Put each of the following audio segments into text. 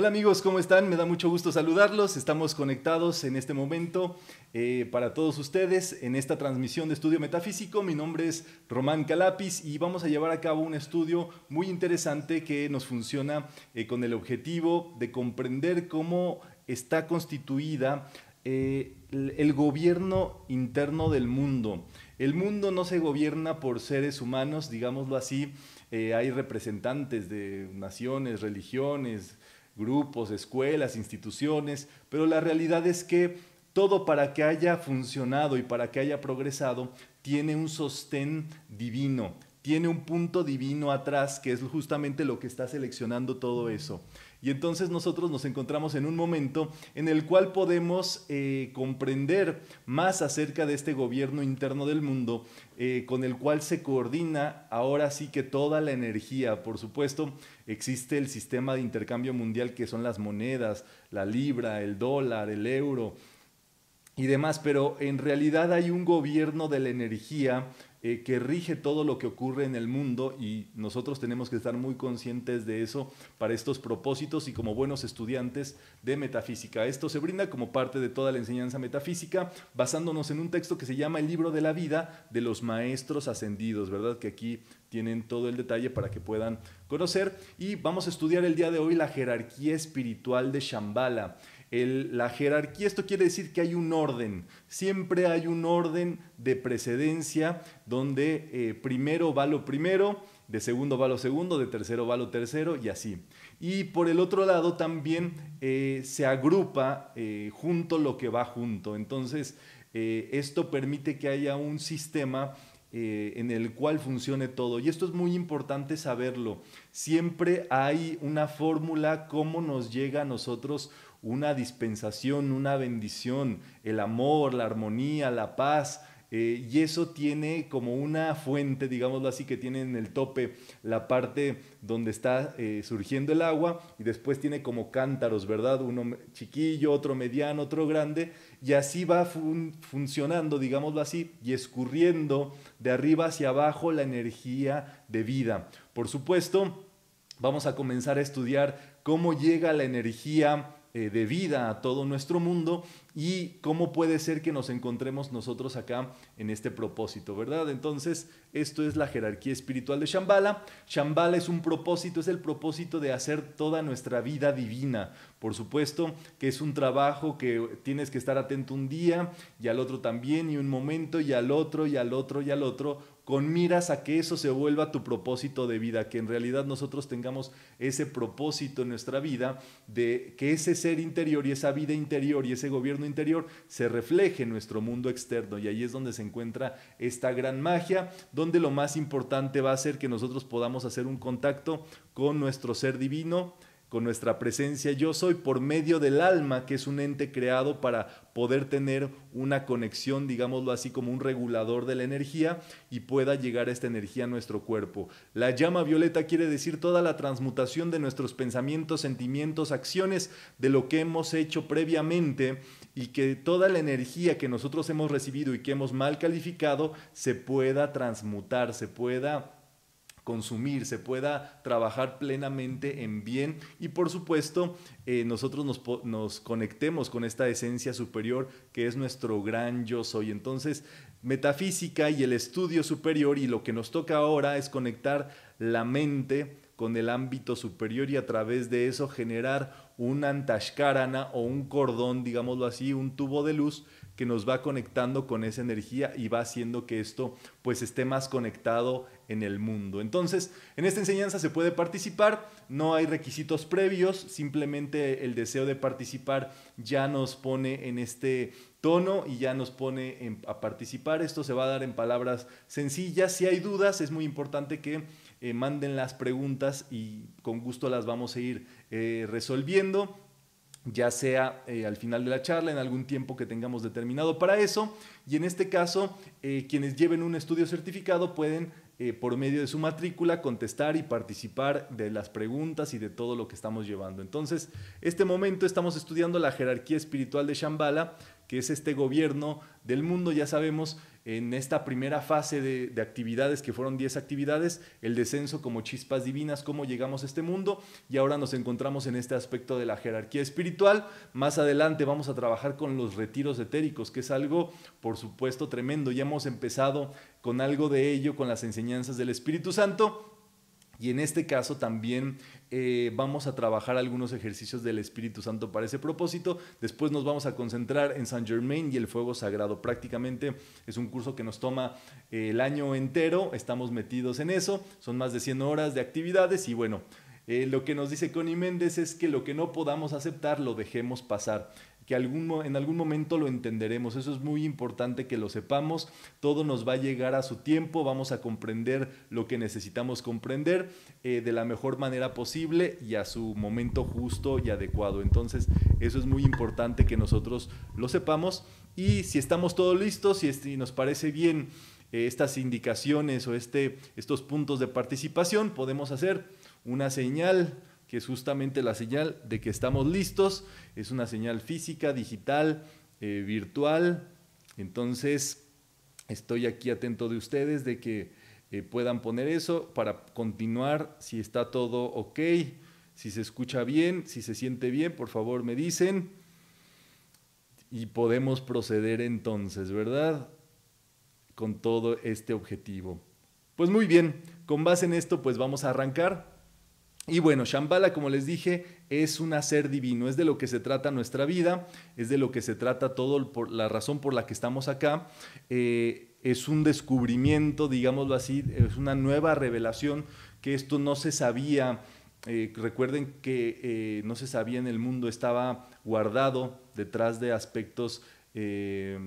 Hola amigos, ¿cómo están? Me da mucho gusto saludarlos. Estamos conectados en este momento para todos ustedes en esta transmisión de Estudio Metafísico. Mi nombre es Román Calápiz y vamos a llevar a cabo un estudio muy interesante que nos funciona con el objetivo de comprender cómo está constituida el gobierno interno del mundo. El mundo no se gobierna por seres humanos, digámoslo así. Hay representantes de naciones, religiones, grupos, escuelas, instituciones, pero la realidad es que todo, para que haya funcionado y para que haya progresado, tiene un sostén divino, tiene un punto divino atrás, que es justamente lo que está seleccionando todo eso. Y entonces nosotros nos encontramos en un momento en el cual podemos comprender más acerca de este gobierno interno del mundo, con el cual se coordina ahora sí que toda la energía. Por supuesto, existe el sistema de intercambio mundial, que son las monedas, la libra, el dólar, el euro y demás, pero en realidad hay un gobierno de la energía que rige todo lo que ocurre en el mundo, y nosotros tenemos que estar muy conscientes de eso para estos propósitos y como buenos estudiantes de metafísica. Esto se brinda como parte de toda la enseñanza metafísica, basándonos en un texto que se llama El Libro de la Vida de los Maestros Ascendidos, ¿verdad? Que aquí tienen todo el detalle para que puedan conocer. Y vamos a estudiar el día de hoy la jerarquía espiritual de Shambhala. La jerarquía, esto quiere decir que hay un orden, siempre hay un orden de precedencia, donde primero va lo primero, de segundo va lo segundo, de tercero va lo tercero y así. Y por el otro lado también se agrupa junto lo que va junto. Entonces esto permite que haya un sistema en el cual funcione todo. Y esto es muy importante saberlo. Siempre hay una fórmula cómo nos llega a nosotros una dispensación, una bendición, el amor, la armonía, la paz, y eso tiene como una fuente, digámoslo así, que tiene en el tope la parte donde está surgiendo el agua, y después tiene como cántaros, ¿verdad? Uno chiquillo, otro mediano, otro grande, y así va funcionando, digámoslo así, y escurriendo de arriba hacia abajo la energía de vida. Por supuesto, vamos a comenzar a estudiar cómo llega la energía de vida a todo nuestro mundo y cómo puede ser que nos encontremos nosotros acá en este propósito, ¿verdad? Entonces, esto es la jerarquía espiritual de Shambhala. Shambhala es un propósito, es el propósito de hacer toda nuestra vida divina. Por supuesto que es un trabajo que tienes que estar atento un día y al otro también, y un momento y al otro y al otro y al otro, con miras a que eso se vuelva tu propósito de vida, que en realidad nosotros tengamos ese propósito en nuestra vida, de que ese ser interior y esa vida interior y ese gobierno interior se refleje en nuestro mundo externo. Y ahí es donde se encuentra esta gran magia, donde lo más importante va a ser que nosotros podamos hacer un contacto con nuestro ser divino, con nuestra presencia yo soy, por medio del alma, que es un ente creado para poder tener una conexión, digámoslo así, como un regulador de la energía, y pueda llegar esta energía a nuestro cuerpo. La llama violeta quiere decir toda la transmutación de nuestros pensamientos, sentimientos, acciones, de lo que hemos hecho previamente, y que toda la energía que nosotros hemos recibido y que hemos mal calificado se pueda transmutar, se pueda consumir, se pueda trabajar plenamente en bien, y por supuesto nosotros nos conectemos con esta esencia superior que es nuestro gran yo soy. Entonces, metafísica y el estudio superior, y lo que nos toca ahora es conectar la mente con el ámbito superior, y a través de eso generar un antashkarana, o un cordón, digámoslo así, un tubo de luz que nos va conectando con esa energía y va haciendo que esto pues esté más conectado en el mundo. Entonces, en esta enseñanza se puede participar, no hay requisitos previos, simplemente el deseo de participar ya nos pone en este tono y ya nos pone a participar. Esto se va a dar en palabras sencillas. Si hay dudas, es muy importante que manden las preguntas y con gusto las vamos a ir resolviendo, ya sea al final de la charla, en algún tiempo que tengamos determinado para eso. Y en este caso, quienes lleven un estudio certificado pueden por medio de su matrícula, contestar y participar de las preguntas y de todo lo que estamos llevando. Entonces, este momento estamos estudiando la jerarquía espiritual de Shambhala, que es este gobierno del mundo. Ya sabemos, en esta primera fase de actividades, que fueron 10 actividades, el descenso como chispas divinas, cómo llegamos a este mundo, y ahora nos encontramos en este aspecto de la jerarquía espiritual. Más adelante vamos a trabajar con los retiros etéricos, que es algo, por supuesto, tremendo. Ya hemos empezado con algo de ello, con las enseñanzas del Espíritu Santo, y en este caso también vamos a trabajar algunos ejercicios del Espíritu Santo para ese propósito. Después nos vamos a concentrar en Saint Germain y el fuego sagrado. Prácticamente es un curso que nos toma el año entero. Estamos metidos en eso. Son más de 100 horas de actividades y bueno, lo que nos dice Connie Méndez es que lo que no podamos aceptar lo dejemos pasar, que en algún momento lo entenderemos. Eso es muy importante que lo sepamos. Todo nos va a llegar a su tiempo, vamos a comprender lo que necesitamos comprender de la mejor manera posible y a su momento justo y adecuado. Entonces, eso es muy importante que nosotros lo sepamos. Y si estamos todos listos, si nos parece bien estas indicaciones o estos puntos de participación, podemos hacer una señal, que es justamente la señal de que estamos listos. Es una señal física, digital, virtual. Entonces, estoy aquí atento de ustedes, de que puedan poner eso para continuar. Si está todo ok, si se escucha bien, si se siente bien, por favor me dicen. Y podemos proceder entonces, ¿verdad?, con todo este objetivo. Pues muy bien, con base en esto, pues vamos a arrancar. Y bueno, Shambhala, como les dije, es un hacer divino, es de lo que se trata nuestra vida, es de lo que se trata todo, por la razón por la que estamos acá. Es un descubrimiento, digámoslo así, es una nueva revelación, que esto no se sabía. Recuerden que no se sabía en el mundo, estaba guardado detrás de aspectos de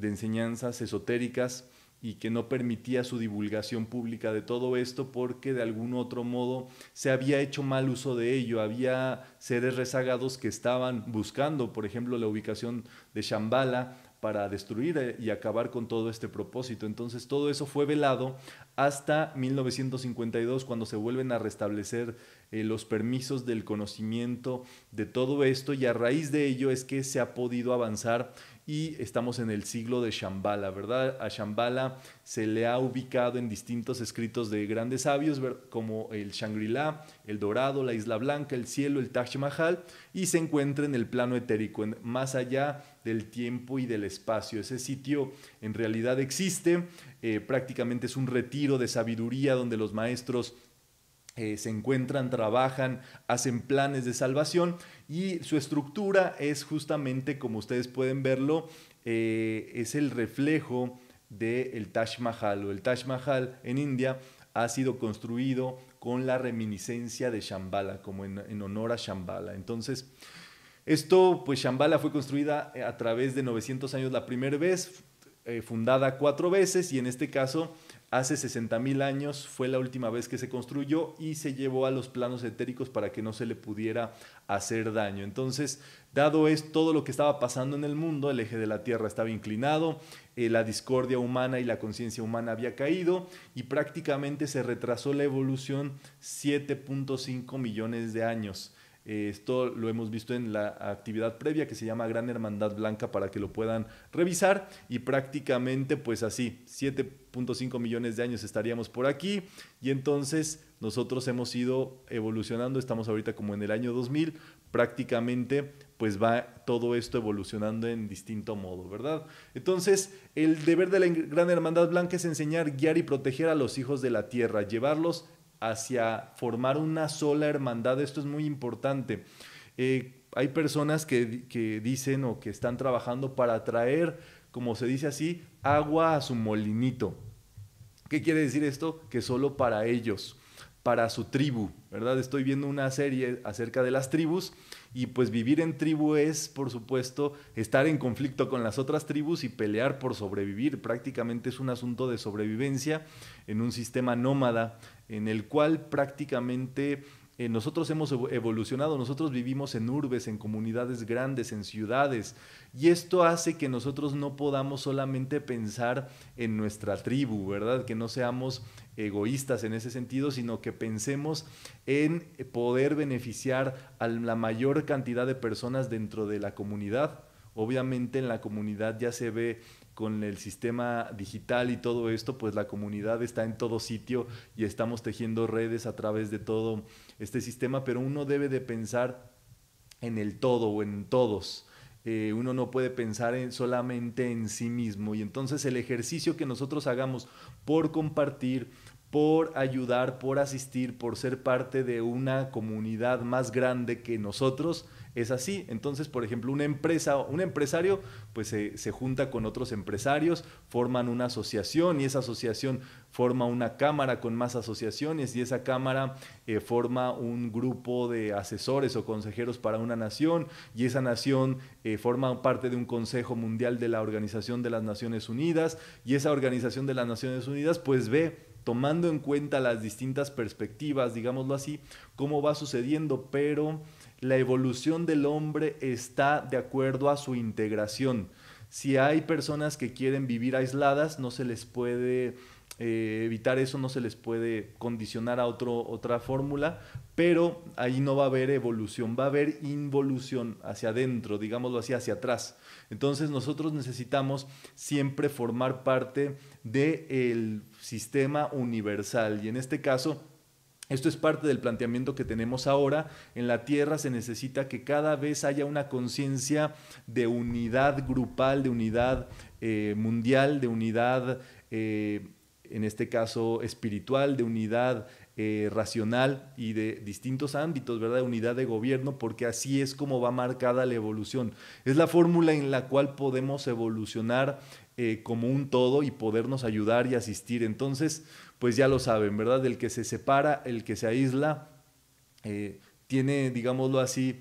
enseñanzas esotéricas, y que no permitía su divulgación pública de todo esto porque de algún otro modo se había hecho mal uso de ello. Había seres rezagados que estaban buscando, por ejemplo, la ubicación de Shambhala para destruir y acabar con todo este propósito. Entonces todo eso fue velado hasta 1952, cuando se vuelven a restablecer los permisos del conocimiento de todo esto, y a raíz de ello es que se ha podido avanzar y estamos en el siglo de Shambhala, ¿verdad? A Shambhala se le ha ubicado en distintos escritos de grandes sabios, como el Shangri-La, el Dorado, la Isla Blanca, el Cielo, el Taj Mahal, y se encuentra en el plano etérico, más allá del tiempo y del espacio. Ese sitio en realidad existe, prácticamente es un retiro de sabiduría donde los maestros se encuentran, trabajan, hacen planes de salvación, y su estructura es justamente, como ustedes pueden verlo, es el reflejo del Taj Mahal. O el Taj Mahal en India ha sido construido con la reminiscencia de Shambhala, como en honor a Shambhala. Entonces, esto, pues Shambhala fue construida a través de 900 años la primera vez, fundada 4 veces, y en este caso hace 60.000 años fue la última vez que se construyó y se llevó a los planos etéricos para que no se le pudiera hacer daño. Entonces, dado es todo lo que estaba pasando en el mundo, el eje de la Tierra estaba inclinado, la discordia humana y la conciencia humana había caído, y prácticamente se retrasó la evolución 7.5 millones de años. Esto lo hemos visto en la actividad previa, que se llama Gran Hermandad Blanca, para que lo puedan revisar. Y prácticamente, pues así, 7.5 millones de años estaríamos por aquí. Y entonces nosotros hemos ido evolucionando, estamos ahorita como en el año 2000, prácticamente pues va todo esto evolucionando en distinto modo, ¿verdad? Entonces, el deber de la Gran Hermandad Blanca es enseñar, guiar y proteger a los hijos de la Tierra, llevarlos hacia formar una sola hermandad. Esto es muy importante. Hay personas que dicen o que están trabajando para traer, como se dice así, agua a su molinito. ¿Qué quiere decir esto? Que solo para ellos, para su tribu, ¿verdad? Estoy viendo una serie acerca de las tribus, y pues vivir en tribu es, por supuesto, estar en conflicto con las otras tribus y pelear por sobrevivir. Prácticamente es un asunto de sobrevivencia en un sistema nómada, en el cual prácticamente nosotros hemos evolucionado. Nosotros vivimos en urbes, en comunidades grandes, en ciudades, y esto hace que nosotros no podamos solamente pensar en nuestra tribu, ¿verdad? Que no seamos egoístas en ese sentido, sino que pensemos en poder beneficiar a la mayor cantidad de personas dentro de la comunidad Obviamente en la comunidad ya se ve con el sistema digital y todo esto, pues la comunidad está en todo sitio y estamos tejiendo redes a través de todo este sistema, pero uno debe de pensar en el todo o en todos. Uno no puede pensar solamente en sí mismo, y entonces el ejercicio que nosotros hagamos por compartir, por ayudar, por asistir, por ser parte de una comunidad más grande que nosotros, es así. Entonces, por ejemplo, una empresa, un empresario pues se junta con otros empresarios, forman una asociación y esa asociación forma una cámara con más asociaciones y esa cámara forma un grupo de asesores o consejeros para una nación y esa nación forma parte de un Consejo Mundial de la Organización de las Naciones Unidas y esa Organización de las Naciones Unidas pues ve, tomando en cuenta las distintas perspectivas, digámoslo así, cómo va sucediendo, pero la evolución del hombre está de acuerdo a su integración. Si hay personas que quieren vivir aisladas, no se les puede evitar eso, no se les puede condicionar a otra fórmula, pero ahí no va a haber evolución, va a haber involución hacia adentro, digámoslo así, hacia atrás. Entonces nosotros necesitamos siempre formar parte del sistema universal y en este caso esto es parte del planteamiento que tenemos ahora. En la Tierra se necesita que cada vez haya una conciencia de unidad grupal, de unidad mundial, de unidad en este caso espiritual, de unidad racional y de distintos ámbitos, ¿verdad? Unidad de gobierno, porque así es como va marcada la evolución. Es la fórmula en la cual podemos evolucionar como un todo y podernos ayudar y asistir. Entonces, pues ya lo saben, ¿verdad? El que se separa, el que se aísla, tiene, digámoslo así,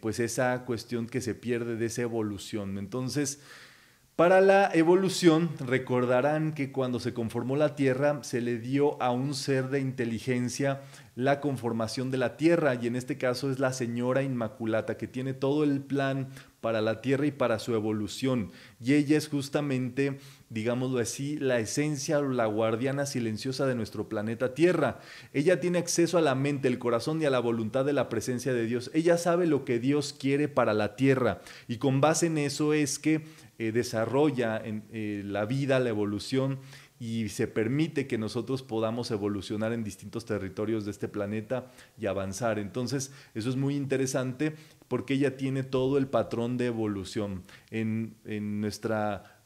pues esa cuestión que se pierde de esa evolución. Entonces, para la evolución, recordarán que cuando se conformó la Tierra, se le dio a un ser de inteligencia la conformación de la Tierra, y en este caso es la Señora Inmaculata, que tiene todo el plan para la Tierra y para su evolución. Y ella es justamente, digámoslo así, la esencia o la guardiana silenciosa de nuestro planeta Tierra. Ella tiene acceso a la mente, el corazón y a la voluntad de la presencia de Dios. Ella sabe lo que Dios quiere para la Tierra, y con base en eso es que desarrolla la vida, la evolución, y se permite que nosotros podamos evolucionar en distintos territorios de este planeta y avanzar. Entonces, eso es muy interesante porque ella tiene todo el patrón de evolución. En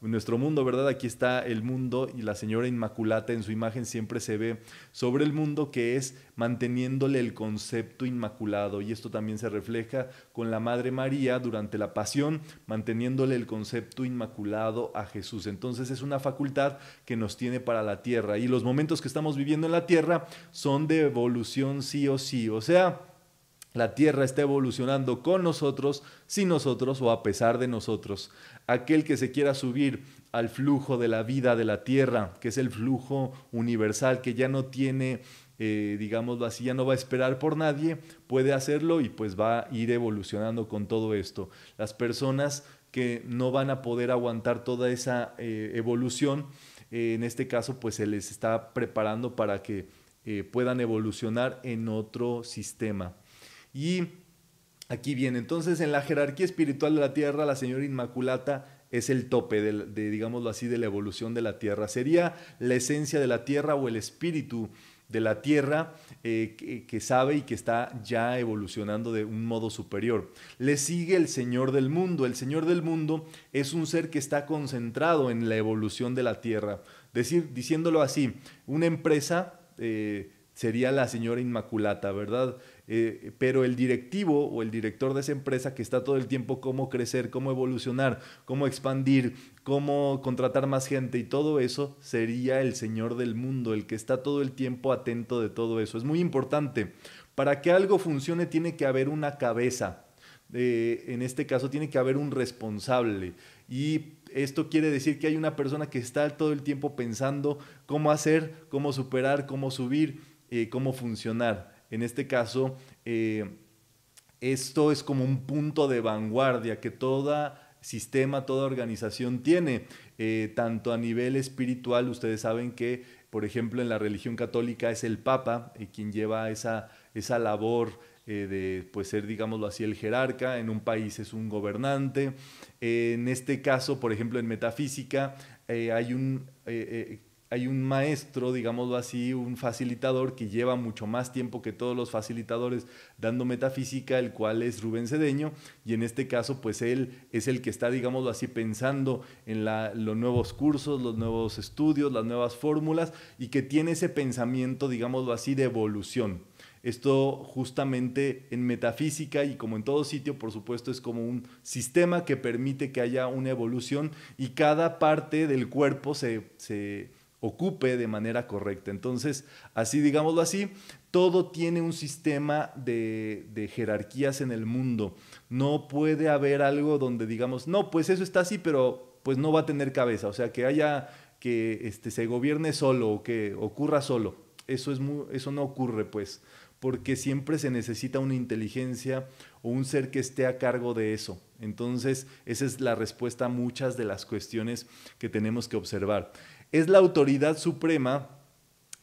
nuestro mundo, ¿verdad? Aquí está el mundo y la Señora Inmaculata en su imagen siempre se ve sobre el mundo, que es manteniéndole el concepto inmaculado. Y esto también se refleja con la Madre María durante la Pasión, manteniéndole el concepto inmaculado a Jesús. Entonces es una facultad que nos tiene para la Tierra. Y los momentos que estamos viviendo en la Tierra son de evolución sí o sí. O sea, la Tierra está evolucionando con nosotros, sin nosotros o a pesar de nosotros. Aquel que se quiera subir al flujo de la vida de la Tierra, que es el flujo universal, que ya no tiene, digámoslo así, ya no va a esperar por nadie, puede hacerlo y pues va a ir evolucionando con todo esto. Las personas que no van a poder aguantar toda esa evolución, en este caso pues se les está preparando para que puedan evolucionar en otro sistema. Y aquí viene, entonces, en la jerarquía espiritual de la Tierra, la Señora Inmaculata es el tope de digámoslo así, de la evolución de la Tierra. Sería la esencia de la Tierra o el espíritu de la Tierra que sabe y que está ya evolucionando de un modo superior. Le sigue el Señor del Mundo. El Señor del Mundo es un ser que está concentrado en la evolución de la Tierra. Diciéndolo así, una empresa sería la Señora Inmaculata, ¿verdad? Pero el directivo o el director de esa empresa que está todo el tiempo cómo crecer, cómo evolucionar, cómo expandir, cómo contratar más gente y todo eso, sería el Señor del Mundo, el que está todo el tiempo atento de todo eso. Es muy importante. Para que algo funcione tiene que haber una cabeza. En este caso tiene que haber un responsable. Y esto quiere decir que hay una persona que está todo el tiempo pensando cómo hacer, cómo superar, cómo subir, cómo funcionar. En este caso, esto es como un punto de vanguardia que todo sistema, toda organización tiene, tanto a nivel espiritual. Ustedes saben que, por ejemplo, en la religión católica es el Papa quien lleva esa labor de pues, ser, digámoslo así, el jerarca. En un país es un gobernante. En este caso, por ejemplo, en metafísica, hay un maestro, digámoslo así, un facilitador que lleva mucho más tiempo que todos los facilitadores dando metafísica, el cual es Rubén Cedeño, y en este caso pues él es el que está, digámoslo así, pensando en los nuevos cursos, los nuevos estudios, las nuevas fórmulas, y que tiene ese pensamiento, digámoslo así, de evolución. Esto justamente en metafísica y como en todo sitio, por supuesto, es como un sistema que permite que haya una evolución y cada parte del cuerpo se ocupe de manera correcta. Entonces, así, digámoslo así, todo tiene un sistema de jerarquías en el mundo. No puede haber algo donde digamos, no, pues eso está así, pero pues no va a tener cabeza. O sea, que haya, que se gobierne solo o que ocurra solo. Eso no ocurre, pues, porque siempre se necesita una inteligencia o un ser que esté a cargo de eso. Entonces, esa es la respuesta a muchas de las cuestiones que tenemos que observar. Es la autoridad suprema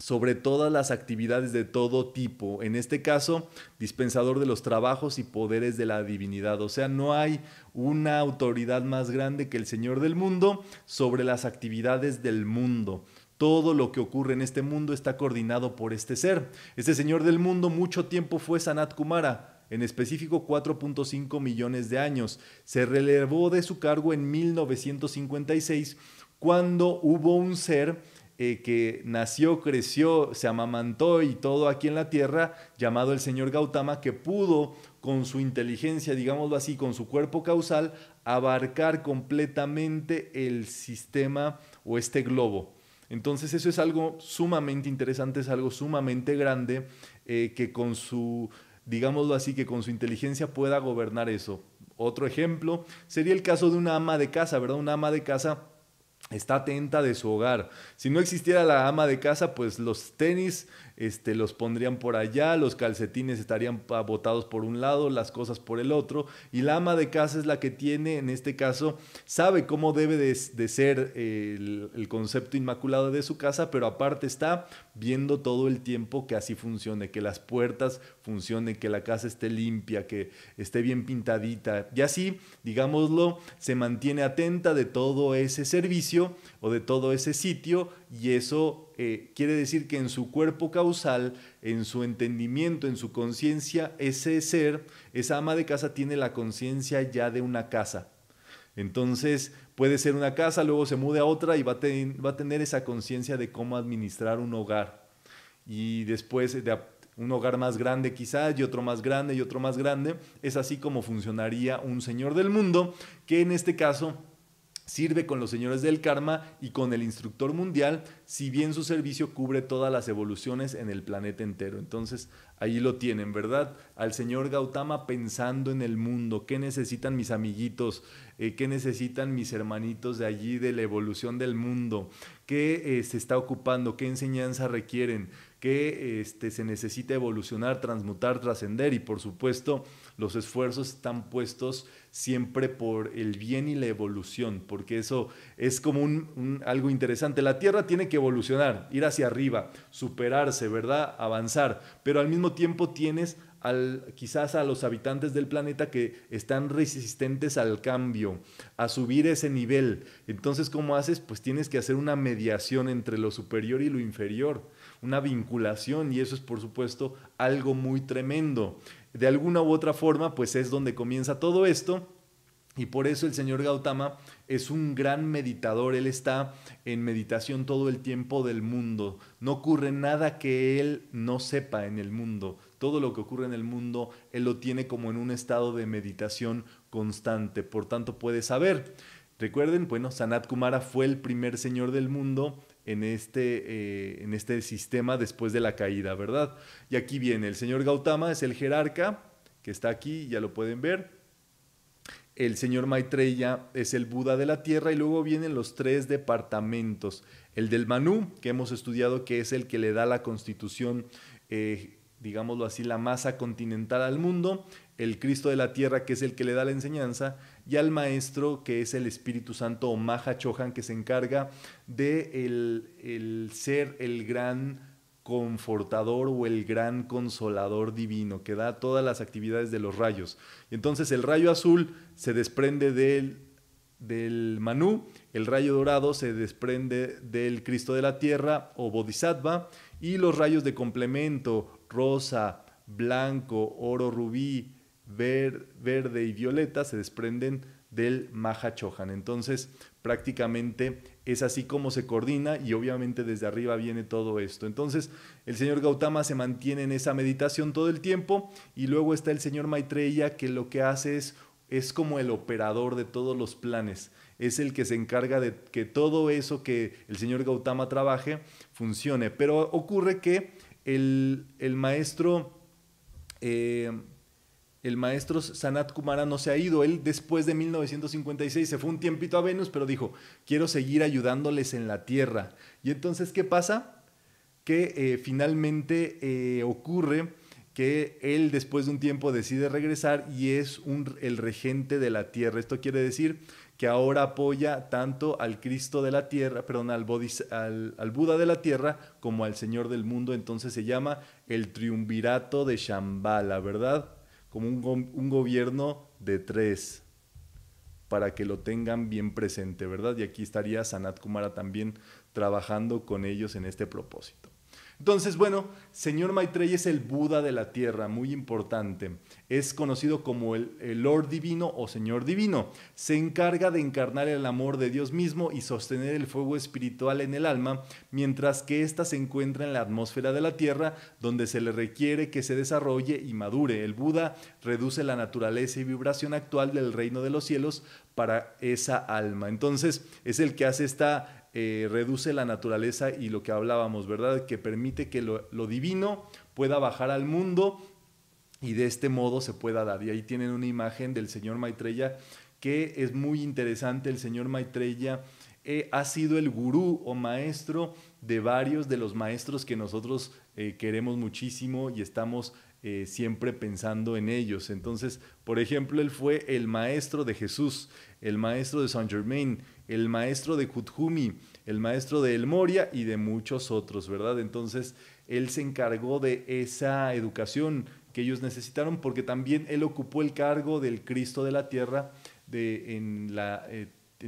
sobre todas las actividades de todo tipo. En este caso, dispensador de los trabajos y poderes de la divinidad. O sea, no hay una autoridad más grande que el Señor del Mundo sobre las actividades del mundo. Todo lo que ocurre en este mundo está coordinado por este ser. Este Señor del Mundo mucho tiempo fue Sanat Kumara. En específico 4.5 millones de años. Se relevó de su cargo en 1956, cuando hubo un ser que nació, creció, se amamantó y todo aquí en la tierra, llamado el señor Gautama, que pudo con su inteligencia, digámoslo así, con su cuerpo causal, abarcar completamente el sistema o este globo. Entonces eso es algo sumamente interesante, es algo sumamente grande, que con su, digámoslo así, que con su inteligencia pueda gobernar eso. Otro ejemplo sería el caso de una ama de casa, ¿verdad? Una ama de casa está atenta de su hogar. Si no existiera la ama de casa, pues los tenis los pondrían por allá, los calcetines estarían botados por un lado, las cosas por el otro, y la ama de casa es la que tiene, en este caso, sabe cómo debe de ser el concepto inmaculado de su casa, pero aparte está viendo todo el tiempo que así funcione, que las puertas funcionen, que la casa esté limpia, que esté bien pintadita, y así, digámoslo, se mantiene atenta de todo ese servicio o de todo ese sitio, y eso quiere decir que en su cuerpo causal, en su entendimiento, en su conciencia, ese ser, esa ama de casa tiene la conciencia ya de una casa. Entonces puede ser una casa, luego se mude a otra y va a tener esa conciencia de cómo administrar un hogar. Y después de un hogar más grande quizás, y otro más grande, y otro más grande. Es así como funcionaría un señor del mundo, que en este caso sirve con los señores del karma y con el instructor mundial, si bien su servicio cubre todas las evoluciones en el planeta entero. Entonces, ahí lo tienen, ¿verdad? Al señor Gautama pensando en el mundo. ¿Qué necesitan mis amiguitos? ¿Qué necesitan mis hermanitos de allí, de la evolución del mundo? ¿Qué se está ocupando? ¿Qué enseñanza requieren? ¿Qué se necesita evolucionar, transmutar, trascender? Y por supuesto, los esfuerzos están puestos siempre por el bien y la evolución, porque eso es como algo interesante. La Tierra tiene que evolucionar, ir hacia arriba, superarse, ¿verdad? Avanzar, pero al mismo tiempo tienes quizás a los habitantes del planeta que están resistentes al cambio, a subir ese nivel. Entonces, ¿cómo haces? Pues tienes que hacer una mediación entre lo superior y lo inferior, una vinculación, y eso es, por supuesto, algo muy tremendo. De alguna u otra forma, pues es donde comienza todo esto, y por eso el señor Gautama es un gran meditador. Él está en meditación todo el tiempo del mundo. No ocurre nada que él no sepa en el mundo. Todo lo que ocurre en el mundo, él lo tiene como en un estado de meditación constante. Por tanto, puede saber. Recuerden, bueno, Sanat Kumara fue el primer señor del mundo en este sistema después de la caída, ¿verdad? Y aquí viene el señor Gautama, es el jerarca, que está aquí, ya lo pueden ver. El señor Maitreya es el Buda de la Tierra, y luego vienen los tres departamentos. El del Manú, que hemos estudiado, que es el que le da la constitución, digámoslo así, la masa continental al mundo. El Cristo de la Tierra, que es el que le da la enseñanza, y al Maestro, que es el Espíritu Santo o Maha Chohan, que se encarga de ser el gran confortador o el gran consolador divino, que da todas las actividades de los rayos. Y entonces el rayo azul se desprende del Manú, el rayo dorado se desprende del Cristo de la Tierra o Bodhisattva, y los rayos de complemento, rosa, blanco, oro, rubí, verde y violeta, se desprenden del Maha Chohan. Entonces, prácticamente es así como se coordina, y obviamente desde arriba viene todo esto. Entonces, el señor Gautama se mantiene en esa meditación todo el tiempo, y luego está el señor Maitreya, que lo que hace es como el operador de todos los planes. Es el que se encarga de que todo eso que el señor Gautama trabaje funcione. Pero ocurre que el maestro Sanat Kumara no se ha ido. Él después de 1956 se fue un tiempito a Venus, pero dijo, quiero seguir ayudándoles en la Tierra. Y entonces, ¿qué pasa? Que finalmente ocurre que él después de un tiempo decide regresar y es el regente de la Tierra. Esto quiere decir que ahora apoya tanto al Cristo de la Tierra, perdón, al Buda de la Tierra como al Señor del Mundo. Entonces se llama el Triunvirato de Shambhala, ¿verdad? Como un gobierno de tres, para que lo tengan bien presente, ¿verdad? Y aquí estaría Sanat Kumara también trabajando con ellos en este propósito. Entonces, bueno, señor Maitreya es el Buda de la Tierra, muy importante. Es conocido como el Lord Divino o Señor Divino. Se encarga de encarnar el amor de Dios mismo y sostener el fuego espiritual en el alma, mientras que ésta se encuentra en la atmósfera de la Tierra, donde se le requiere que se desarrolle y madure. El Buda reduce la naturaleza y vibración actual del reino de los cielos para esa alma. Entonces, es el que hace esta... reduce la naturaleza y lo que hablábamos, ¿verdad? Que permite que lo divino pueda bajar al mundo y de este modo se pueda dar. Y ahí tienen una imagen del señor Maitreya que es muy interesante. El señor Maitreya ha sido el gurú o maestro de varios de los maestros que nosotros queremos muchísimo y estamos siempre pensando en ellos. Entonces, por ejemplo, él fue el maestro de Jesús, el maestro de Saint Germain, el maestro de Kuthumi, el maestro de El Moria y de muchos otros, ¿verdad? Entonces, él se encargó de esa educación que ellos necesitaron, porque también él ocupó el cargo del Cristo de la Tierra en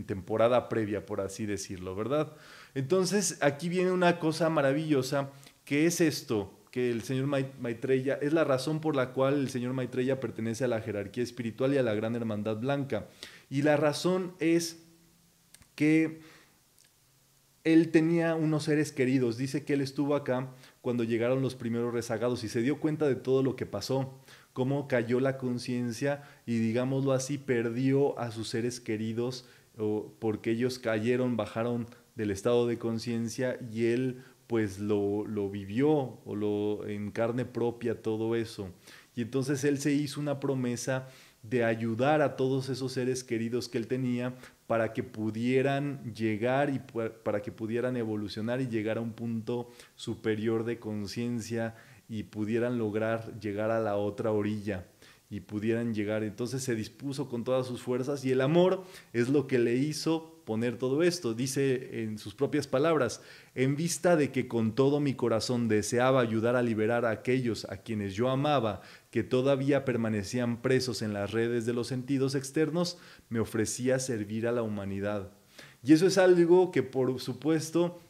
temporada previa, por así decirlo, ¿verdad? Entonces, aquí viene una cosa maravillosa, que es esto, que el señor Maitreya es la razón por la cual el señor Maitreya pertenece a la jerarquía espiritual y a la Gran Hermandad Blanca. Y la razón es que él tenía unos seres queridos. Dice que él estuvo acá cuando llegaron los primeros rezagados y se dio cuenta de todo lo que pasó, cómo cayó la conciencia y, digámoslo así, perdió a sus seres queridos porque ellos cayeron, bajaron del estado de conciencia y él pues lo vivió o lo en carne propia todo eso. Y entonces él se hizo una promesa de ayudar a todos esos seres queridos que él tenía para que pudieran llegar y para que pudieran evolucionar y llegar a un punto superior de conciencia y pudieran lograr llegar a la otra orilla y pudieran llegar. Entonces se dispuso con todas sus fuerzas y el amor es lo que le hizo poner todo esto. Dice en sus propias palabras, en vista de que con todo mi corazón deseaba ayudar a liberar a aquellos a quienes yo amaba, que todavía permanecían presos en las redes de los sentidos externos, me ofrecía servir a la humanidad. Y eso es algo que, por supuesto,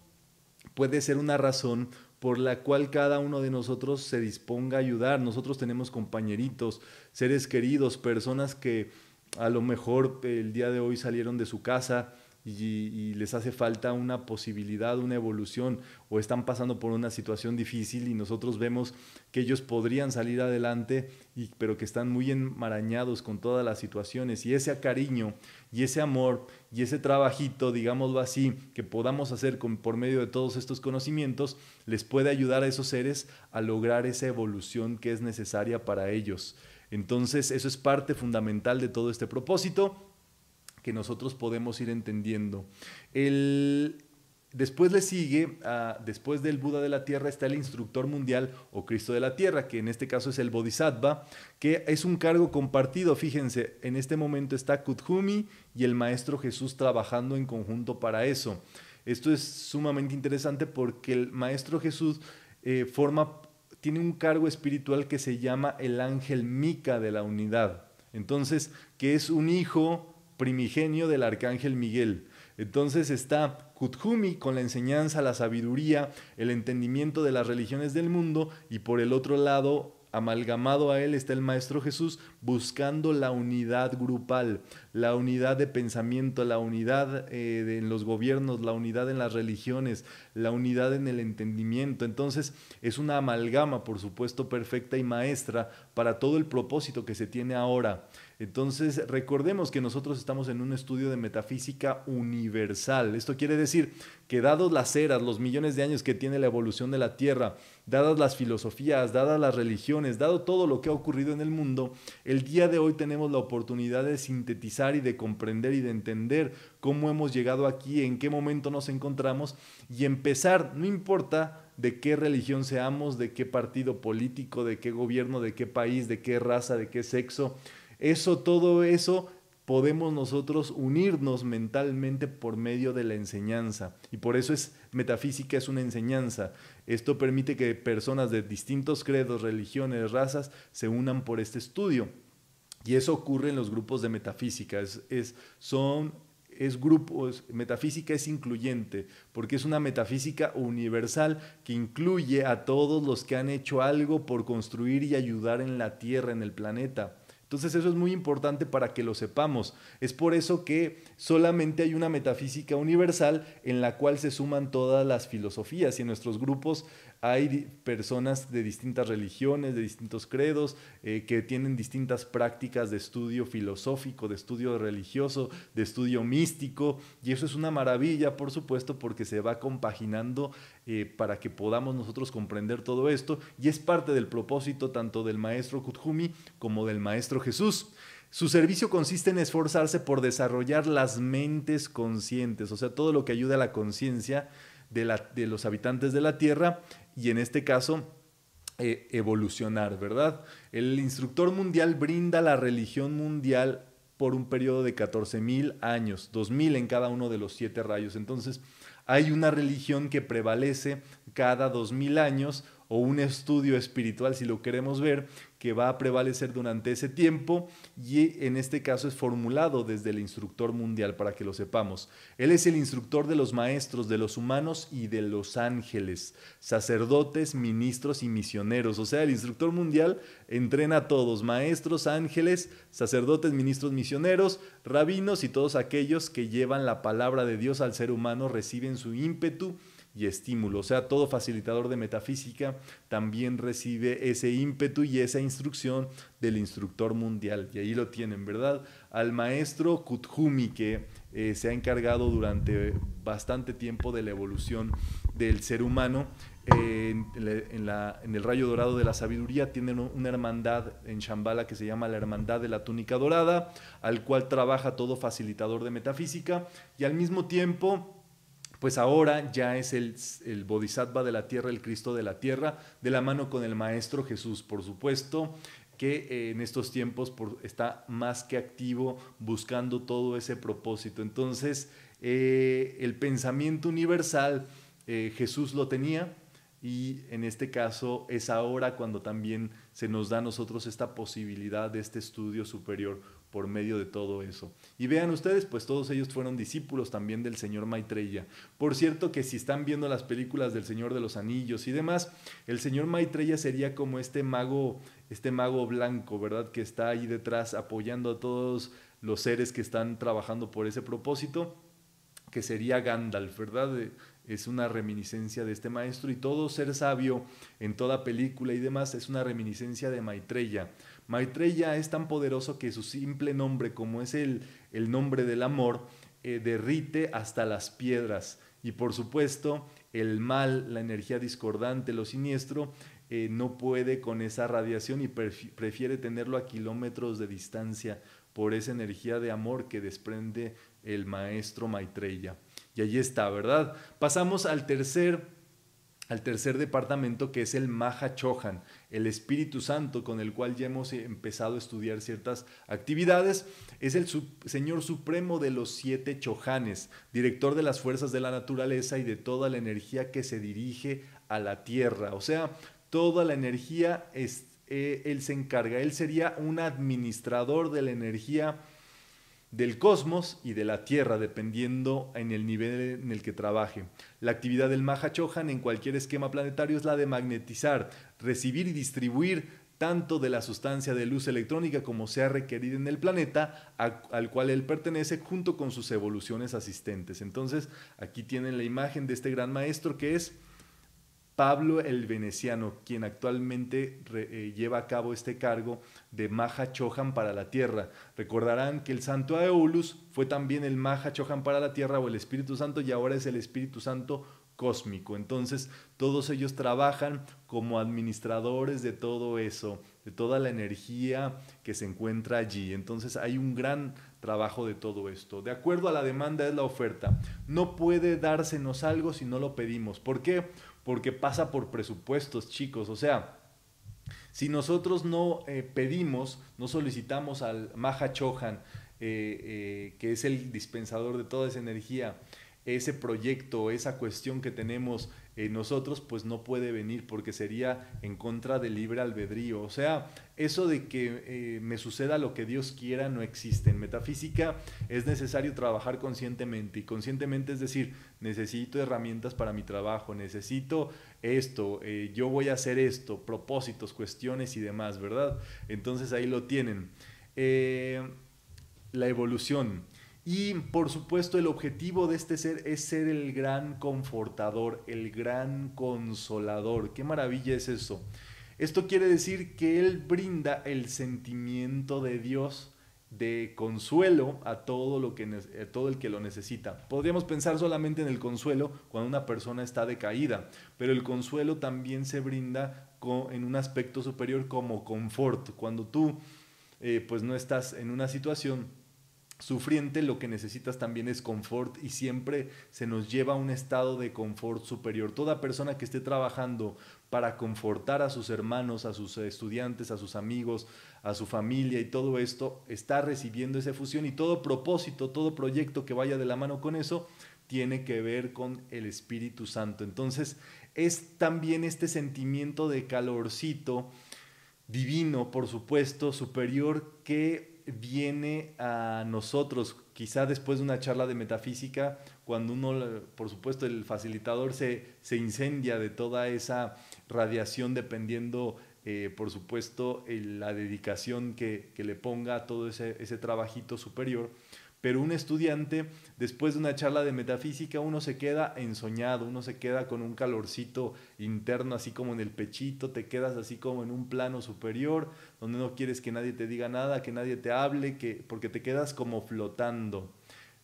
puede ser una razón por la cual cada uno de nosotros se disponga a ayudar. Nosotros tenemos compañeritos, seres queridos, personas que a lo mejor el día de hoy salieron de su casa y les hace falta una posibilidad, una evolución, o están pasando por una situación difícil y nosotros vemos que ellos podrían salir adelante, pero que están muy enmarañados con todas las situaciones. Y ese cariño y ese amor y ese trabajito, digámoslo así, que podamos hacer por medio de todos estos conocimientos, les puede ayudar a esos seres a lograr esa evolución que es necesaria para ellos. Entonces, eso es parte fundamental de todo este propósito que nosotros podemos ir entendiendo. Después le sigue, después del Buda de la Tierra, está el instructor mundial o Cristo de la Tierra, que en este caso es el Bodhisattva, que es un cargo compartido. Fíjense, en este momento está Kuthumi y el Maestro Jesús trabajando en conjunto para eso. Esto es sumamente interesante porque el Maestro Jesús tiene un cargo espiritual que se llama el ángel Mica de la unidad. Entonces, que es un hijo primigenio del arcángel Miguel. Entonces está Kuthumi con la enseñanza, la sabiduría, el entendimiento de las religiones del mundo, y por el otro lado, amalgamado a él, está el Maestro Jesús buscando la unidad grupal, la unidad de pensamiento, la unidad en los gobiernos, la unidad en las religiones, la unidad en el entendimiento. Entonces es una amalgama, por supuesto, perfecta y maestra para todo el propósito que se tiene ahora. Entonces recordemos que nosotros estamos en un estudio de metafísica universal. Esto quiere decir que, dados las eras, los millones de años que tiene la evolución de la Tierra, dadas las filosofías, dadas las religiones, dado todo lo que ha ocurrido en el mundo, el día de hoy tenemos la oportunidad de sintetizar y de comprender y de entender cómo hemos llegado aquí, en qué momento nos encontramos, y empezar, no importa de qué religión seamos, de qué partido político, de qué gobierno, de qué país, de qué raza, de qué sexo, todo eso podemos nosotros unirnos mentalmente por medio de la enseñanza. Y por eso metafísica es una enseñanza. Esto permite que personas de distintos credos, religiones, razas se unan por este estudio. Y eso ocurre en los grupos de metafísica. Metafísica es incluyente, porque es una metafísica universal que incluye a todos los que han hecho algo por construir y ayudar en la Tierra, en el planeta. Entonces eso es muy importante para que lo sepamos. Es por eso que solamente hay una metafísica universal en la cual se suman todas las filosofías, y en nuestros grupos hay personas de distintas religiones, de distintos credos, que tienen distintas prácticas de estudio filosófico, de estudio religioso, de estudio místico, y eso es una maravilla, por supuesto, porque se va compaginando para que podamos nosotros comprender todo esto, y es parte del propósito tanto del Maestro Kuthumi como del Maestro Jesús. Su servicio consiste en esforzarse por desarrollar las mentes conscientes, o sea, todo lo que ayuda a la conciencia de los habitantes de la Tierra, y en este caso evolucionar, ¿verdad? El instructor mundial brinda la religión mundial por un periodo de 14.000 años, 2.000 en cada uno de los 7 rayos. Entonces, hay una religión que prevalece cada 2.000 años, o un estudio espiritual, si lo queremos ver, que va a prevalecer durante ese tiempo, y en este caso es formulado desde el instructor mundial, para que lo sepamos. Él es el instructor de los maestros, de los humanos y de los ángeles, sacerdotes, ministros y misioneros. O sea, el instructor mundial entrena a todos: maestros, ángeles, sacerdotes, ministros, misioneros, rabinos, y todos aquellos que llevan la palabra de Dios al ser humano reciben su ímpetu y estímulo. O sea, todo facilitador de metafísica también recibe ese ímpetu y esa instrucción del instructor mundial. Y ahí lo tienen, ¿verdad? Al maestro Kuthumi, que se ha encargado durante bastante tiempo de la evolución del ser humano. En el rayo dorado de la sabiduría tienen una hermandad en Shambhala que se llama la Hermandad de la Túnica Dorada, al cual trabaja todo facilitador de metafísica, y al mismo tiempo, pues ahora ya es el Bodhisattva de la Tierra, el Cristo de la Tierra, de la mano con el Maestro Jesús, por supuesto, que en estos tiempos está más que activo buscando todo ese propósito. Entonces, el pensamiento universal Jesús lo tenía, y en este caso es ahora cuando también se nos da a nosotros esta posibilidad de este estudio superior por medio de todo eso. Y vean ustedes, pues todos ellos fueron discípulos también del señor Maitreya. Por cierto, que si están viendo las películas del Señor de los Anillos y demás, el señor Maitreya sería como este mago blanco, ¿verdad?, que está ahí detrás apoyando a todos los seres que están trabajando por ese propósito, que sería Gandalf, ¿verdad? Es una reminiscencia de este maestro, y todo ser sabio en toda película y demás es una reminiscencia de Maitreya. Maitreya es tan poderoso que su simple nombre, como es el nombre del amor, derrite hasta las piedras. Y por supuesto, el mal, la energía discordante, lo siniestro, no puede con esa radiación y prefiere tenerlo a kilómetros de distancia, por esa energía de amor que desprende el maestro Maitreya. Y allí está, ¿verdad? Pasamos al tercer al tercer departamento, que es el Maha Chohan, el Espíritu Santo, con el cual ya hemos empezado a estudiar ciertas actividades. Es el Señor Supremo de los 7 Chohanes, director de las fuerzas de la naturaleza y de toda la energía que se dirige a la tierra. O sea, toda la energía, él se encarga. Él sería un administrador de la energía del cosmos y de la tierra, dependiendo en el nivel en el que trabaje. La actividad del Maha Chohan en cualquier esquema planetario es la de magnetizar, recibir y distribuir tanto de la sustancia de luz electrónica como sea requerida en el planeta al cual él pertenece, junto con sus evoluciones asistentes. Entonces, aquí tienen la imagen de este gran maestro, que es Pablo el Veneciano, quien actualmente lleva a cabo este cargo de Maha Chohan para la Tierra. Recordarán que el Santo Aeolus fue también el Maha Chohan para la Tierra, o el Espíritu Santo, y ahora es el Espíritu Santo cósmico. Entonces, todos ellos trabajan como administradores de todo eso, de toda la energía que se encuentra allí. Entonces, hay un gran trabajo de todo esto. De acuerdo a la demanda es la oferta. No puede dársenos algo si no lo pedimos. ¿Por qué? Porque pasa por presupuestos, chicos. O sea, si nosotros no pedimos, no solicitamos al Maha Chohan, que es el dispensador de toda esa energía, ese proyecto, esa cuestión que tenemos nosotros, pues no puede venir, porque sería en contra del libre albedrío. O sea, eso de que me suceda lo que Dios quiera no existe. En metafísica es necesario trabajar conscientemente, y conscientemente es decir, necesito herramientas para mi trabajo, necesito esto, yo voy a hacer esto, propósitos, cuestiones y demás, ¿verdad? Entonces ahí lo tienen. La evolución. Y, por supuesto, el objetivo de este ser es ser el gran confortador, el gran consolador. ¡Qué maravilla es eso! Esto quiere decir que él brinda el sentimiento de Dios, de consuelo a todo el que lo necesita. Podríamos pensar solamente en el consuelo cuando una persona está decaída, pero el consuelo también se brinda en un aspecto superior como confort. Cuando tú pues no estás en una situación sufriente, lo que necesitas también es confort, y siempre se nos lleva a un estado de confort superior. Toda persona que esté trabajando para confortar a sus hermanos, a sus estudiantes, a sus amigos, a su familia y todo esto, está recibiendo esa fusión, y todo propósito, todo proyecto que vaya de la mano con eso, tiene que ver con el Espíritu Santo. Entonces, es también este sentimiento de calorcito divino, por supuesto, superior, que viene a nosotros, quizá después de una charla de metafísica, cuando uno, por supuesto, el facilitador se incendia de toda esa radiación, dependiendo, por supuesto, la dedicación que le ponga a todo ese trabajito superior. Pero un estudiante, después de una charla de metafísica, uno se queda ensoñado, uno se queda con un calorcito interno, así como en el pechito, te quedas así como en un plano superior, donde no quieres que nadie te diga nada, que nadie te hable, porque te quedas como flotando.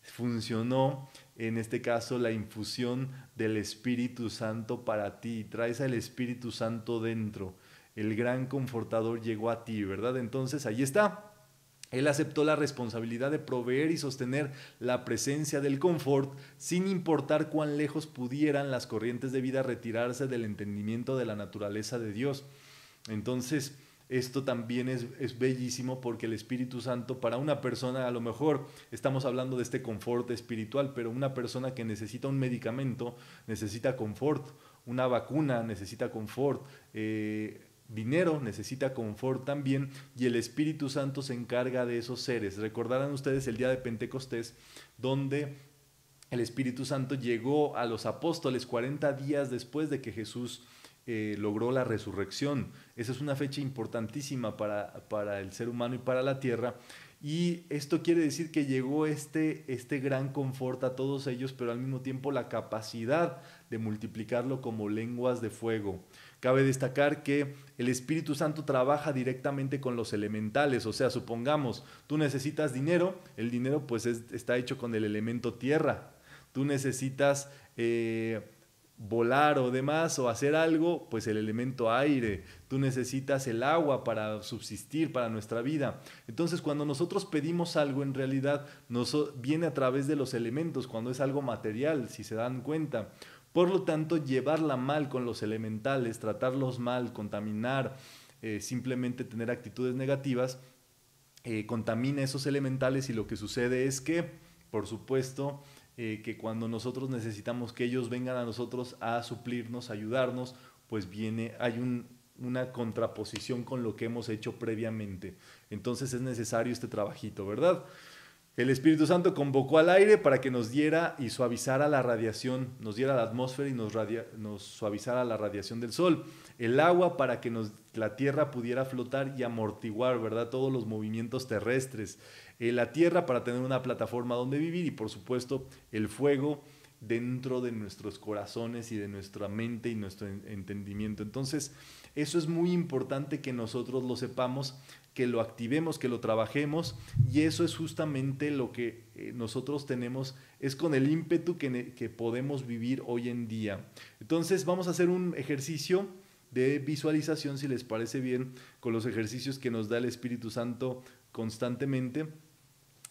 Funcionó, en este caso, la infusión del Espíritu Santo para ti. Traes al Espíritu Santo dentro. El gran confortador llegó a ti, ¿verdad? Entonces, ahí está. Él aceptó la responsabilidad de proveer y sostener la presencia del confort, sin importar cuán lejos pudieran las corrientes de vida retirarse del entendimiento de la naturaleza de Dios. Entonces, esto también es bellísimo, porque el Espíritu Santo para una persona, a lo mejor estamos hablando de este confort espiritual, pero una persona que necesita un medicamento necesita confort, una vacuna necesita confort, dinero necesita confort también, y el Espíritu Santo se encarga de esos seres. Recordarán ustedes el día de Pentecostés, donde el Espíritu Santo llegó a los apóstoles 40 días después de que Jesús logró la resurrección. Esa es una fecha importantísima para el ser humano y para la tierra. Y esto quiere decir que llegó este gran confort a todos ellos, pero al mismo tiempo la capacidad de multiplicarlo como lenguas de fuego. Cabe destacar que el Espíritu Santo trabaja directamente con los elementales. O sea, supongamos, tú necesitas dinero, el dinero pues está hecho con el elemento tierra. Tú necesitas volar o demás, o hacer algo, pues el elemento aire. Tú necesitas el agua para subsistir, para nuestra vida. Entonces, cuando nosotros pedimos algo, en realidad nos viene a través de los elementos, cuando es algo material, si se dan cuenta. Por lo tanto, llevarla mal con los elementales, tratarlos mal, contaminar, simplemente tener actitudes negativas, contamina esos elementales, y lo que sucede es que, por supuesto, que cuando nosotros necesitamos que ellos vengan a nosotros a suplirnos, a ayudarnos, pues viene, hay una contraposición con lo que hemos hecho previamente. Entonces es necesario este trabajito, ¿verdad? El Espíritu Santo convocó al aire para que nos diera y suavizara la radiación, nos diera la atmósfera y nos suavizara la radiación del sol. El agua para que la tierra pudiera flotar y amortiguar, ¿verdad?, todos los movimientos terrestres. La tierra para tener una plataforma donde vivir, y por supuesto el fuego dentro de nuestros corazones y de nuestra mente y nuestro entendimiento. Entonces, eso es muy importante que nosotros lo sepamos, que lo activemos, que lo trabajemos, y eso es justamente lo que nosotros tenemos, es con el ímpetu que podemos vivir hoy en día. Entonces, vamos a hacer un ejercicio de visualización, si les parece bien, con los ejercicios que nos da el Espíritu Santo constantemente,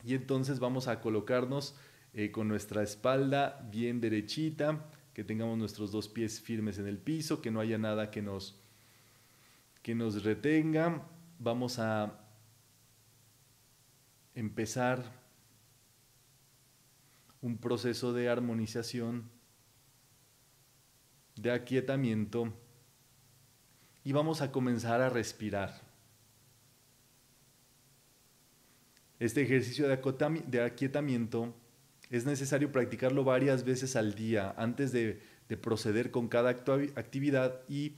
y entonces vamos a colocarnos con nuestra espalda bien derechita, que tengamos nuestros dos pies firmes en el piso, que no haya nada que nos retenga. Vamos a empezar un proceso de armonización, de aquietamiento, y vamos a comenzar a respirar. Este ejercicio de aquietamiento es necesario practicarlo varias veces al día antes de proceder con cada actividad y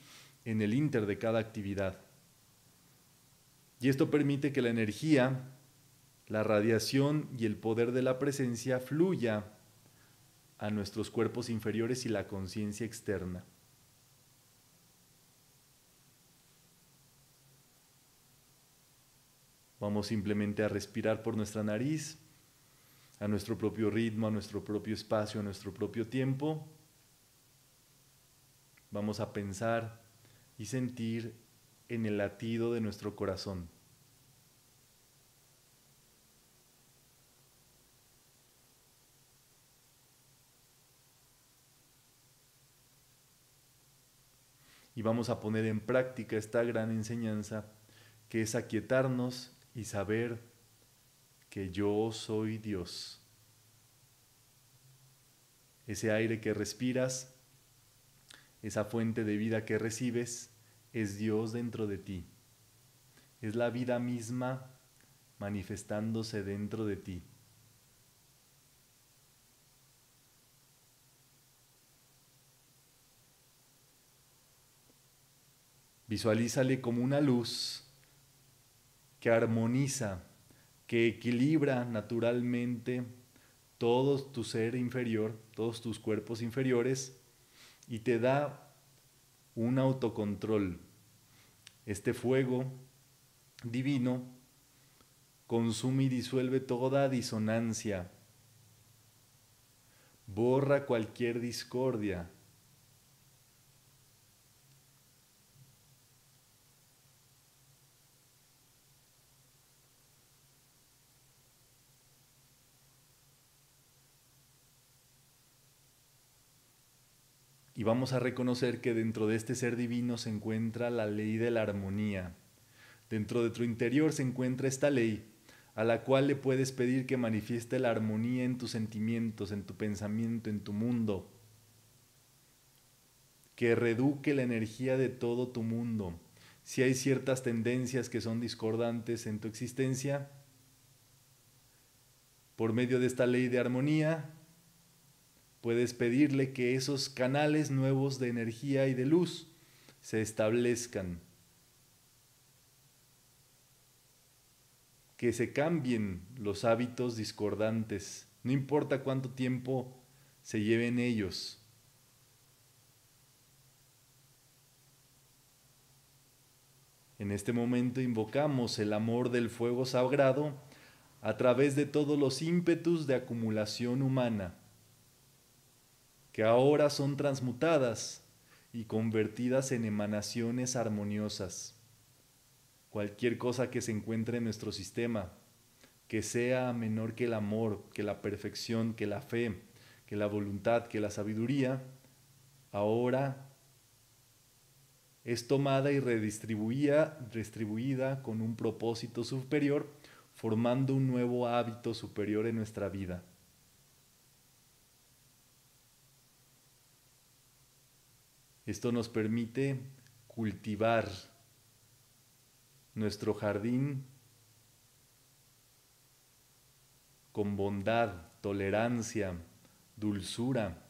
en el ínter de cada actividad. Y esto permite que la energía, la radiación y el poder de la presencia fluya a nuestros cuerpos inferiores y la conciencia externa. Vamos simplemente a respirar por nuestra nariz, a nuestro propio ritmo, a nuestro propio espacio, a nuestro propio tiempo. Vamos a pensar y sentir en el latido de nuestro corazón. Y vamos a poner en práctica esta gran enseñanza, que es aquietarnos y saber que yo soy Dios. Ese aire que respiras, esa fuente de vida que recibes, es Dios dentro de ti. Es la vida misma manifestándose dentro de ti. Visualízale como una luz que armoniza, que equilibra naturalmente todo tu ser inferior, todos tus cuerpos inferiores, y te da un autocontrol. Este fuego divino consume y disuelve toda disonancia, borra cualquier discordia, y vamos a reconocer que dentro de este ser divino se encuentra la ley de la armonía. Dentro de tu interior se encuentra esta ley, a la cual le puedes pedir que manifieste la armonía en tus sentimientos, en tu pensamiento, en tu mundo. Que reduque la energía de todo tu mundo. Si hay ciertas tendencias que son discordantes en tu existencia, por medio de esta ley de armonía, puedes pedirle que esos canales nuevos de energía y de luz se establezcan, que se cambien los hábitos discordantes, no importa cuánto tiempo se lleven ellos. En este momento invocamos el amor del fuego sagrado a través de todos los ímpetus de acumulación humana, que ahora son transmutadas y convertidas en emanaciones armoniosas. Cualquier cosa que se encuentre en nuestro sistema, que sea menor que el amor, que la perfección, que la fe, que la voluntad, que la sabiduría, ahora es tomada y redistribuida con un propósito superior, formando un nuevo hábito superior en nuestra vida. Esto nos permite cultivar nuestro jardín con bondad, tolerancia, dulzura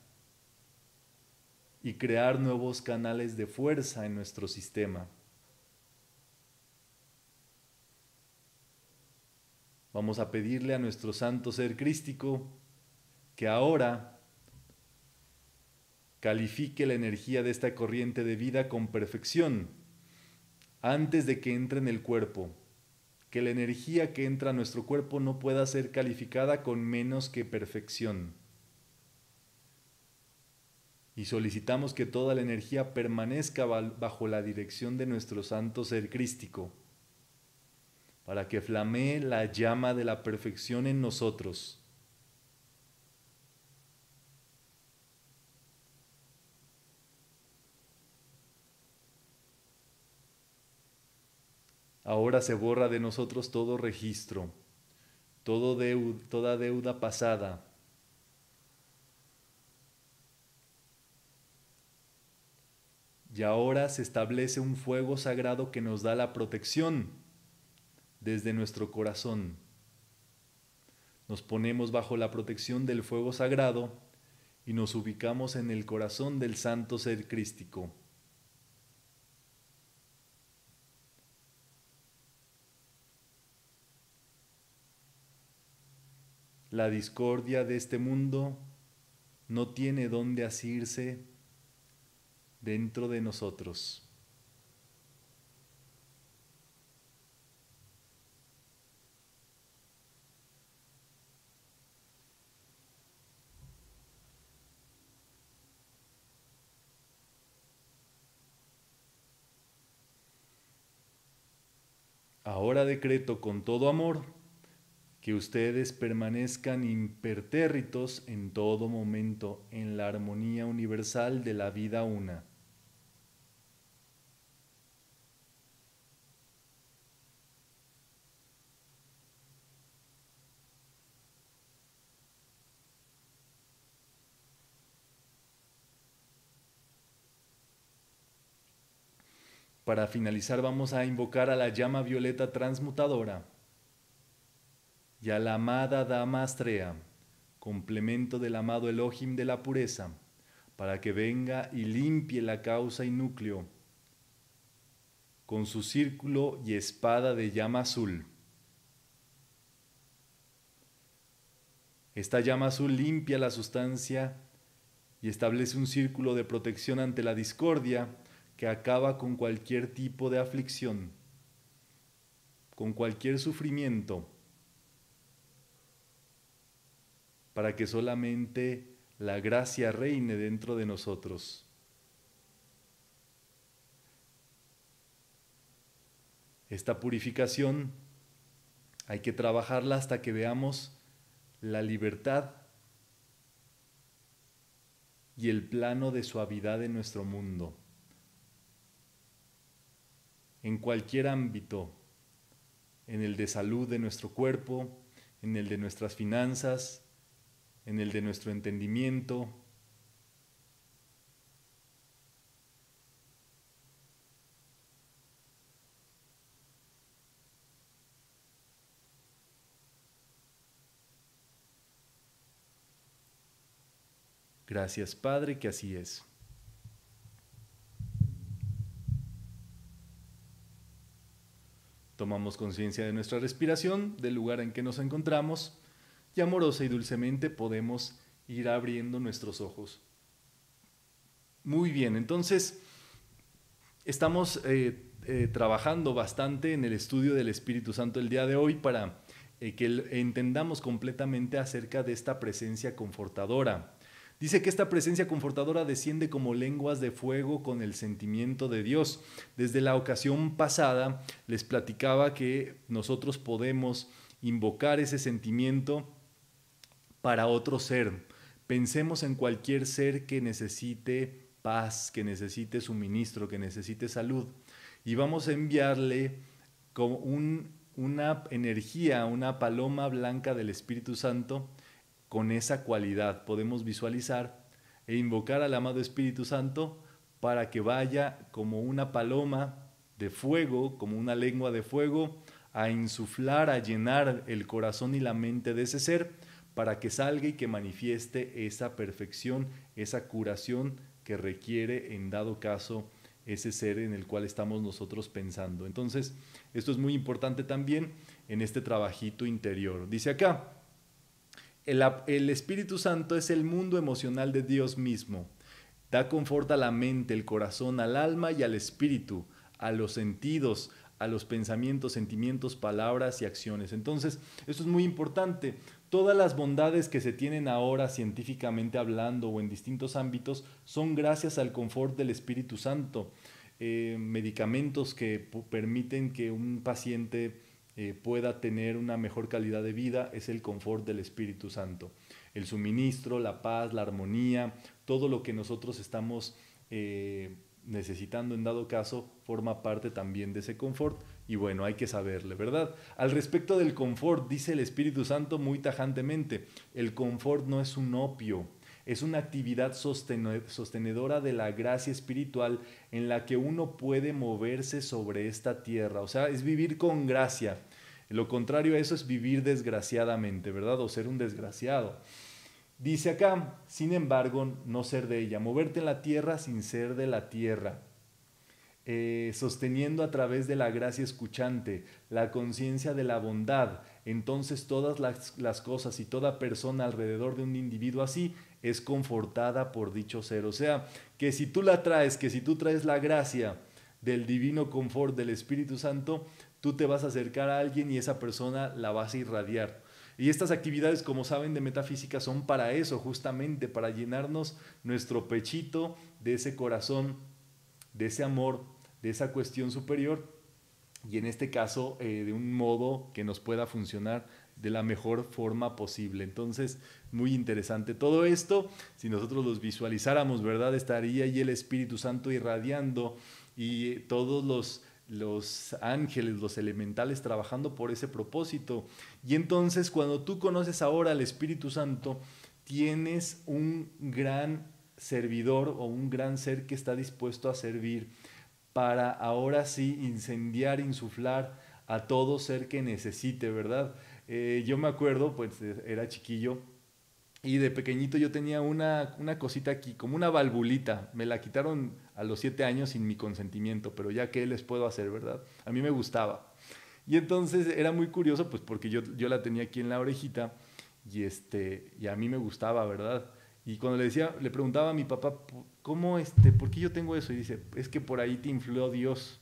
y crear nuevos canales de fuerza en nuestro sistema. Vamos a pedirle a nuestro santo ser crístico que ahora califique la energía de esta corriente de vida con perfección antes de que entre en el cuerpo. Que la energía que entra a nuestro cuerpo no pueda ser calificada con menos que perfección. Y solicitamos que toda la energía permanezca bajo la dirección de nuestro santo ser crístico, para que flamee la llama de la perfección en nosotros. Ahora se borra de nosotros todo registro, toda deuda pasada. Y ahora se establece un fuego sagrado que nos da la protección desde nuestro corazón. Nos ponemos bajo la protección del fuego sagrado y nos ubicamos en el corazón del santo ser crístico. La discordia de este mundo no tiene dónde asirse dentro de nosotros. Ahora decreto con todo amor que ustedes permanezcan impertérritos en todo momento en la armonía universal de la vida una. Para finalizar, vamos a invocar a la llama violeta transmutadora y a la amada Dama Astrea, complemento del amado Elohim de la pureza, para que venga y limpie la causa y núcleo con su círculo y espada de llama azul. Esta llama azul limpia la sustancia y establece un círculo de protección ante la discordia que acaba con cualquier tipo de aflicción, con cualquier sufrimiento, para que solamente la gracia reine dentro de nosotros. Esta purificación hay que trabajarla hasta que veamos la libertad y el plano de suavidad en nuestro mundo, en cualquier ámbito, en el de salud de nuestro cuerpo, en el de nuestras finanzas, en el de nuestro entendimiento, gracias, Padre, que así es. Tomamos conciencia de nuestra respiración, del lugar en que nos encontramos, y amorosa y dulcemente podemos ir abriendo nuestros ojos. Muy bien, entonces estamos trabajando bastante en el estudio del Espíritu Santo el día de hoy para que entendamos completamente acerca de esta presencia confortadora. Dice que esta presencia confortadora desciende como lenguas de fuego con el sentimiento de Dios. Desde la ocasión pasada les platicaba que nosotros podemos invocar ese sentimiento para otro ser. Pensemos en cualquier ser que necesite paz, que necesite suministro, que necesite salud. Y vamos a enviarle como una energía, una paloma blanca del Espíritu Santo con esa cualidad. Podemos visualizar e invocar al amado Espíritu Santo para que vaya como una paloma de fuego, como una lengua de fuego, a insuflar, a llenar el corazón y la mente de ese ser para que salga y que manifieste esa perfección, esa curación que requiere en dado caso ese ser en el cual estamos nosotros pensando. Entonces, esto es muy importante también en este trabajito interior. Dice acá, el Espíritu Santo es el mundo emocional de Dios mismo. Da confort a la mente, el corazón, al alma y al espíritu, a los sentidos, a los pensamientos, sentimientos, palabras y acciones. Entonces, esto es muy importante. Todas las bondades que se tienen ahora científicamente hablando o en distintos ámbitos son gracias al confort del Espíritu Santo. Medicamentos que permiten que un paciente pueda tener una mejor calidad de vida es el confort del Espíritu Santo. El suministro, la paz, la armonía, todo lo que nosotros estamos necesitando en dado caso forma parte también de ese confort, y bueno, hay que saberle, ¿verdad? Al respecto del confort, dice el Espíritu Santo muy tajantemente, el confort no es un opio, es una actividad sostenedora de la gracia espiritual en la que uno puede moverse sobre esta tierra, o sea, es vivir con gracia. Lo contrario a eso es vivir desgraciadamente, ¿verdad? O ser un desgraciado. Dice acá, sin embargo, no ser de ella, moverte en la tierra sin ser de la tierra, sosteniendo a través de la gracia escuchante, la conciencia de la bondad. Entonces todas las cosas y toda persona alrededor de un individuo así es confortada por dicho ser. O sea, que si tú la traes, que si tú traes la gracia del divino confort del Espíritu Santo, tú te vas a acercar a alguien y esa persona la vas a irradiar. Y estas actividades, como saben, de metafísica son para eso, justamente para llenarnos nuestro pechito de ese corazón, de ese amor, de esa cuestión superior y en este caso de un modo que nos pueda funcionar de la mejor forma posible. Entonces, muy interesante todo esto. Si nosotros los visualizáramos, ¿verdad? Estaría ahí el Espíritu Santo irradiando y todos los ángeles, los elementales trabajando por ese propósito. Y entonces cuando tú conoces ahora al Espíritu Santo, tienes un gran servidor o un gran ser que está dispuesto a servir para ahora sí incendiar, insuflar a todo ser que necesite, ¿verdad? Yo me acuerdo, pues era chiquillo y de pequeñito yo tenía una cosita aquí, como una valvulita, me la quitaron a los 7 años sin mi consentimiento, pero ya qué les puedo hacer, ¿verdad? A mí me gustaba. Y entonces era muy curioso, pues porque yo la tenía aquí en la orejita y a mí me gustaba, ¿verdad? Y cuando le preguntaba a mi papá, ¿cómo por qué yo tengo eso? Y dice, es que por ahí te influyó Dios.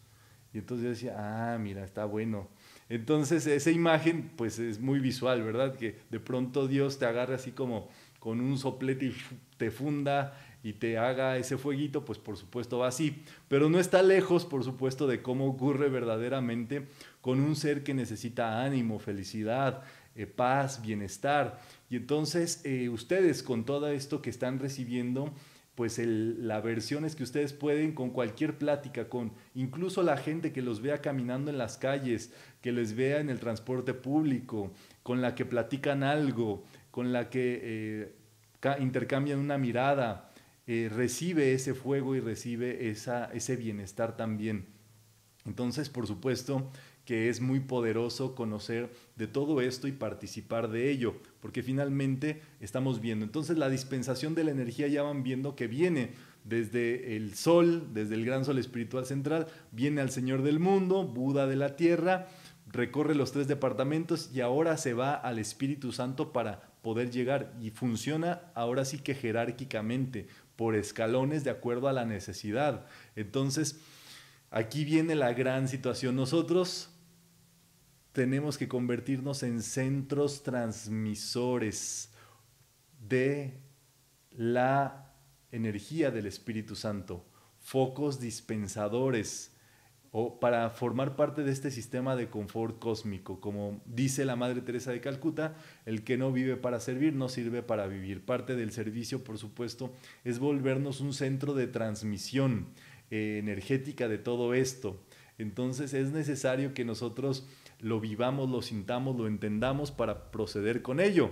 Y entonces yo decía, ah, mira, está bueno. Entonces esa imagen, pues es muy visual, ¿verdad? Que de pronto Dios te agarre así como con un soplete y te funda y te haga ese fueguito, pues por supuesto va así. Pero no está lejos, por supuesto, de cómo ocurre verdaderamente con un ser que necesita ánimo, felicidad, paz, bienestar. Y entonces ustedes con todo esto que están recibiendo, pues la versión es que ustedes pueden con cualquier plática, con incluso la gente que los vea caminando en las calles, que les vea en el transporte público, con la que platican algo, con la que intercambian una mirada, recibe ese fuego y recibe ese bienestar también. Entonces, por supuesto que es muy poderoso conocer de todo esto y participar de ello, porque finalmente estamos viendo. Entonces, la dispensación de la energía ya van viendo que viene desde el sol, desde el gran sol espiritual central, viene al Señor del Mundo, Buda de la Tierra, recorre los 3 departamentos y ahora se va al Espíritu Santo para poder llegar y funciona ahora sí que jerárquicamente, por escalones de acuerdo a la necesidad. Entonces, aquí viene la gran situación. Nosotros tenemos que convertirnos en centros transmisores de la energía del Espíritu Santo, focos dispensadores, o para formar parte de este sistema de confort cósmico. Como dice la Madre Teresa de Calcuta, el que no vive para servir no sirve para vivir. Parte del servicio, por supuesto, es volvernos un centro de transmisión energética de todo esto. Entonces es necesario que nosotros lo vivamos, lo sintamos, lo entendamos para proceder con ello.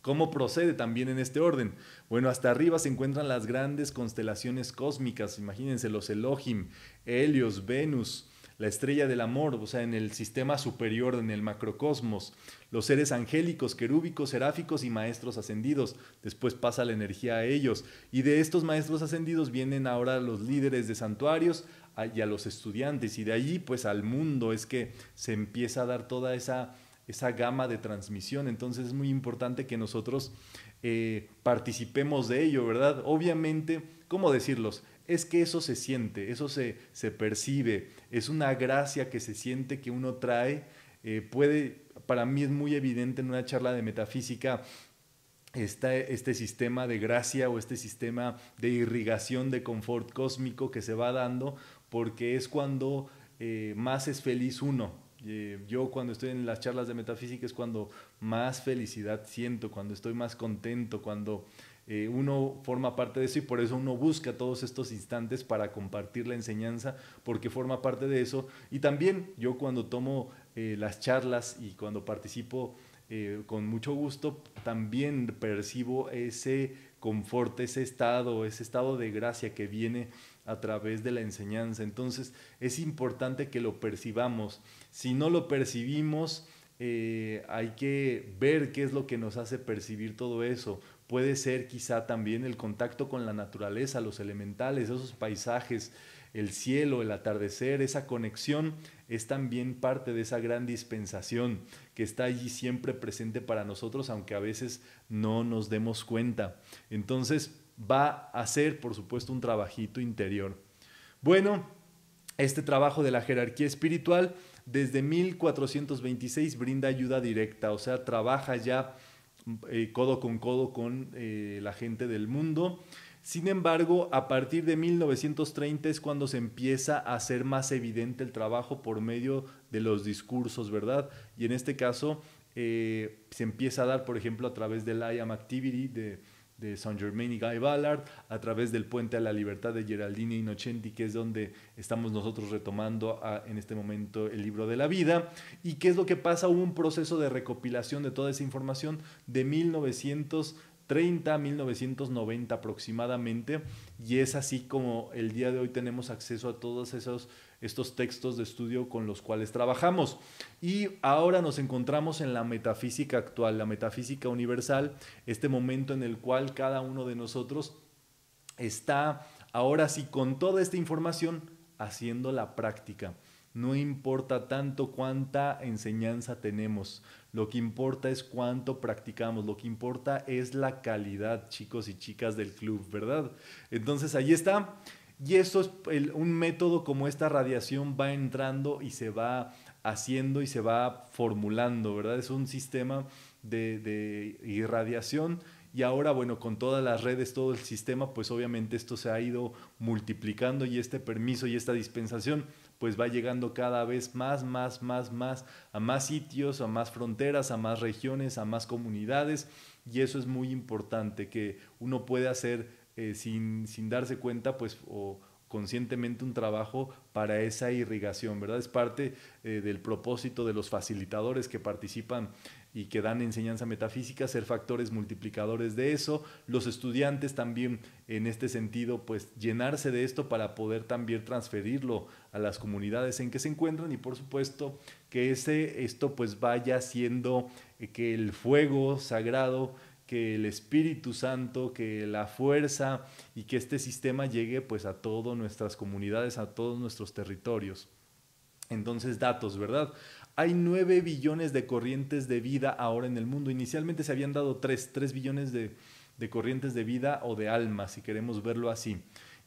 ¿Cómo procede también en este orden? Bueno, hasta arriba se encuentran las grandes constelaciones cósmicas, imagínense los Elohim, Helios, Venus, la estrella del amor, o sea, en el sistema superior, en el macrocosmos, los seres angélicos, querúbicos, seráficos y maestros ascendidos. Después pasa la energía a ellos. Y de estos maestros ascendidos vienen ahora los líderes de santuarios y a los estudiantes. Y de allí, pues, al mundo es que se empieza a dar toda esa gama de transmisión. Entonces es muy importante que nosotros participemos de ello, ¿verdad? Obviamente, ¿cómo decirlos? Es que eso se siente, eso se percibe, es una gracia que se siente, que uno trae. Para mí es muy evidente en una charla de metafísica este sistema de gracia o este sistema de irrigación de confort cósmico que se va dando, porque es cuando más es feliz uno. Yo cuando estoy en las charlas de metafísica es cuando más felicidad siento, cuando estoy más contento, cuando uno forma parte de eso, y por eso uno busca todos estos instantes para compartir la enseñanza, porque forma parte de eso. Y también yo cuando tomo las charlas y cuando participo con mucho gusto, también percibo ese confort, ese estado de gracia que viene a través de la enseñanza. Entonces es importante que lo percibamos. Si no lo percibimos, hay que ver qué es lo que nos hace percibir todo eso. Puede ser quizá también el contacto con la naturaleza, los elementales, esos paisajes, el cielo, el atardecer. Esa conexión es también parte de esa gran dispensación que está allí siempre presente para nosotros, aunque a veces no nos demos cuenta. Entonces va a ser, por supuesto, un trabajito interior. Bueno, este trabajo de la jerarquía espiritual desde 1426 brinda ayuda directa, o sea, trabaja ya codo con codo con la gente del mundo. Sin embargo, a partir de 1930 es cuando se empieza a hacer más evidente el trabajo por medio de los discursos, ¿verdad? Y en este caso se empieza a dar, por ejemplo, a través del I Am Activity de Saint Germain y Guy Ballard, a través del Puente a la Libertad de Geraldine Innocenti, que es donde estamos nosotros retomando en este momento El Libro de la Vida. ¿Y qué es lo que pasa? Hubo un proceso de recopilación de toda esa información de 1930 a 1990 aproximadamente, y es así como el día de hoy tenemos acceso a todos estos textos de estudio con los cuales trabajamos. Y ahora nos encontramos en la metafísica actual, la metafísica universal, este momento en el cual cada uno de nosotros está, ahora sí, con toda esta información, haciendo la práctica. No importa tanto cuánta enseñanza tenemos, lo que importa es cuánto practicamos, lo que importa es la calidad, chicos y chicas del club, ¿verdad? Entonces, ahí está. Y eso es un método, como esta radiación va entrando y se va haciendo y se va formulando, ¿verdad? Es un sistema de irradiación. Y ahora, bueno, con todas las redes, todo el sistema, pues obviamente esto se ha ido multiplicando, y este permiso y esta dispensación pues va llegando cada vez más a más sitios, a más fronteras, a más regiones, a más comunidades. Y eso es muy importante, que uno puede hacer sin darse cuenta, pues, o conscientemente, un trabajo para esa irrigación, ¿verdad? Es parte del propósito de los facilitadores que participan y que dan enseñanza metafísica, ser factores multiplicadores de eso. Los estudiantes también, en este sentido, pues llenarse de esto para poder también transferirlo a las comunidades en que se encuentran. Y por supuesto que esto pues vaya siendo que el fuego sagrado, que el Espíritu Santo, que la fuerza, y que este sistema llegue pues a todas nuestras comunidades, a todos nuestros territorios. Entonces, datos, ¿verdad? Hay 9 billones de corrientes de vida ahora en el mundo. Inicialmente se habían dado 3 billones de corrientes de vida o de alma, si queremos verlo así.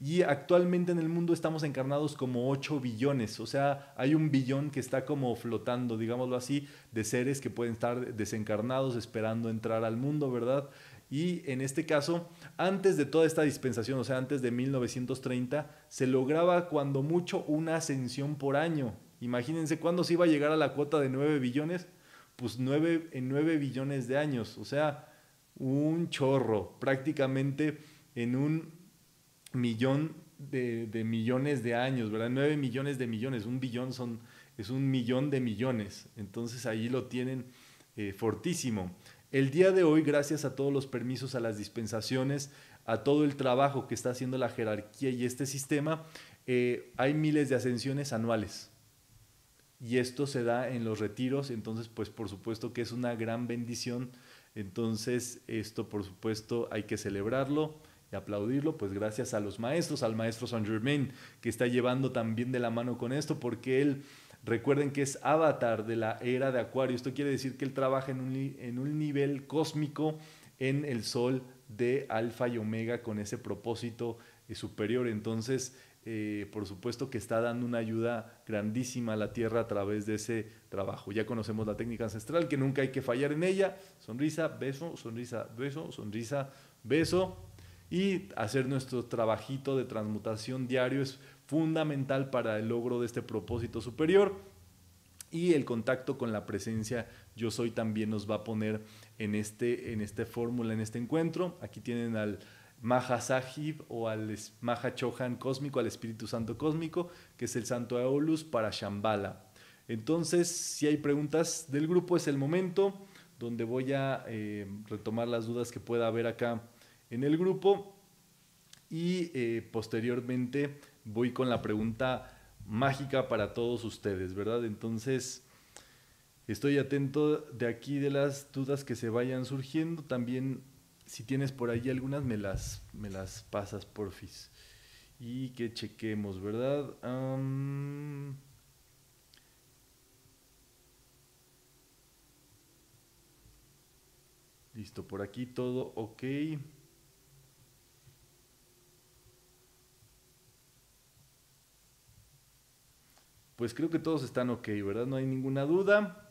Y actualmente en el mundo estamos encarnados como 8 billones, o sea, hay un billón que está como flotando, digámoslo así, de seres que pueden estar desencarnados esperando entrar al mundo, ¿verdad? Y en este caso, antes de toda esta dispensación, o sea, antes de 1930, se lograba cuando mucho una ascensión por año. Imagínense cuándo se iba a llegar a la cuota de 9 billones, pues en 9 billones de años, o sea, un chorro, prácticamente en un millón de millones de años, ¿verdad? 9 millones de millones, un billón es un millón de millones, entonces ahí lo tienen fortísimo. El día de hoy, gracias a todos los permisos, a las dispensaciones, a todo el trabajo que está haciendo la jerarquía y este sistema, hay miles de ascensiones anuales. Y esto se da en los retiros, entonces pues por supuesto que es una gran bendición. Entonces esto por supuesto hay que celebrarlo y aplaudirlo, pues gracias a los maestros, al maestro Saint Germain, que está llevando también de la mano con esto, porque él... Recuerden que es avatar de la era de Acuario. Esto quiere decir que él trabaja en un nivel cósmico en el sol de Alfa y Omega con ese propósito superior. Entonces, por supuesto que está dando una ayuda grandísima a la Tierra a través de ese trabajo. Ya conocemos la técnica ancestral, que nunca hay que fallar en ella. Sonrisa, beso, sonrisa, beso, sonrisa, beso. Y hacer nuestro trabajito de transmutación diario es fundamental para el logro de este propósito superior, y el contacto con la presencia yo soy también nos va a poner en esta fórmula, en este encuentro. Aquí tienen al Maha Sahib o al Maha Chohan cósmico, al Espíritu Santo cósmico, que es el Santo Aeolus para Shambhala. Entonces, si hay preguntas del grupo, es el momento donde voy a retomar las dudas que pueda haber acá en el grupo, y posteriormente voy con la pregunta mágica para todos ustedes, ¿verdad? Entonces, estoy atento de aquí de las dudas que se vayan surgiendo. También, si tienes por ahí algunas, me las pasas, porfis. Y que chequemos, ¿verdad? Listo, por aquí todo ok. Pues creo que todos están ok, ¿verdad? No hay ninguna duda,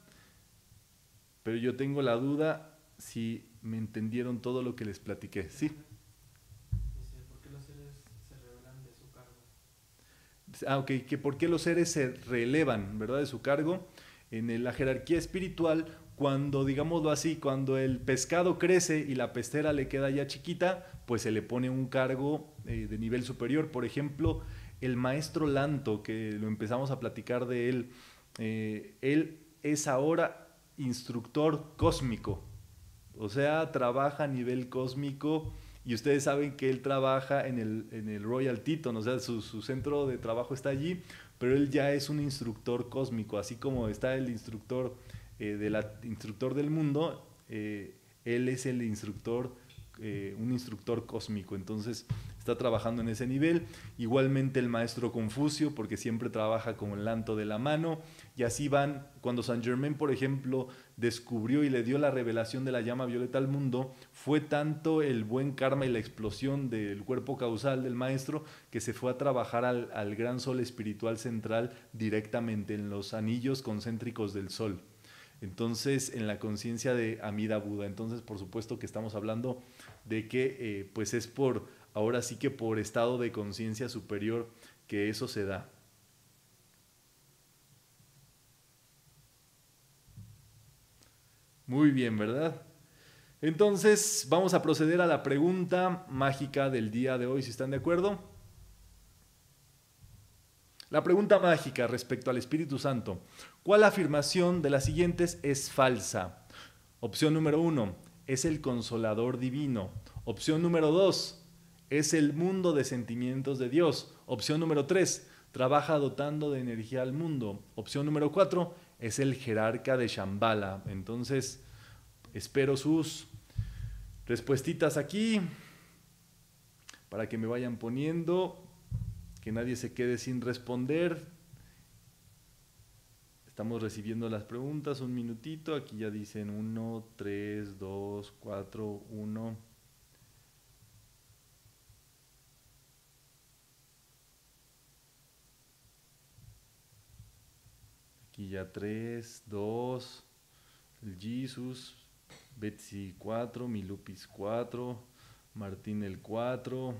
pero yo tengo la duda si me entendieron todo lo que les platiqué, ¿sí? Dice, ¿por qué los seres se revelan de su cargo? Ah, ok, que por qué los seres se relevan, ¿verdad? De su cargo. En la jerarquía espiritual, cuando, digámoslo así, cuando el pescado crece y la pecera le queda ya chiquita, pues se le pone un cargo de nivel superior. Por ejemplo, el maestro Lanto, que lo empezamos a platicar de él, él es ahora instructor cósmico, o sea, trabaja a nivel cósmico, y ustedes saben que él trabaja en el Royal Teton, o sea, su centro de trabajo está allí, pero él ya es un instructor cósmico, así como está el instructor, instructor del mundo, él es el instructor, un instructor cósmico, entonces... está trabajando en ese nivel. Igualmente el maestro Confucio, porque siempre trabaja con el lanto de la mano, y así van. Cuando Saint Germain, por ejemplo, descubrió y le dio la revelación de la llama violeta al mundo, fue tanto el buen karma y la explosión del cuerpo causal del maestro, que se fue a trabajar al gran sol espiritual central directamente en los anillos concéntricos del sol. Entonces, en la conciencia de Amida Buda. Entonces, por supuesto que estamos hablando de que pues es por... Ahora sí que por estado de conciencia superior que eso se da. Muy bien, ¿verdad? Entonces vamos a proceder a la pregunta mágica del día de hoy, si están de acuerdo. La pregunta mágica respecto al Espíritu Santo. ¿Cuál afirmación de las siguientes es falsa? Opción número 1, es el Consolador Divino. Opción número 2, es el mundo de sentimientos de Dios. Opción número 3, trabaja dotando de energía al mundo. Opción número 4, es el jerarca de Shambhala. Entonces, espero sus respuestitas aquí para que me vayan poniendo, que nadie se quede sin responder. Estamos recibiendo las preguntas, un minutito. Aquí ya dicen 1, 3, 2, 4, 1... Aquí ya 3, 2, el Jesús, Betsy 4, Milupis 4, Martín el 4,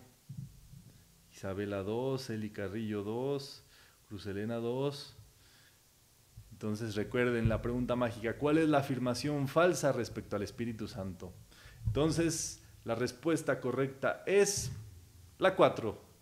Isabela 2, Eli Carrillo 2, Cruz Elena 2. Entonces recuerden la pregunta mágica, ¿cuál es la afirmación falsa respecto al Espíritu Santo? Entonces la respuesta correcta es la 4.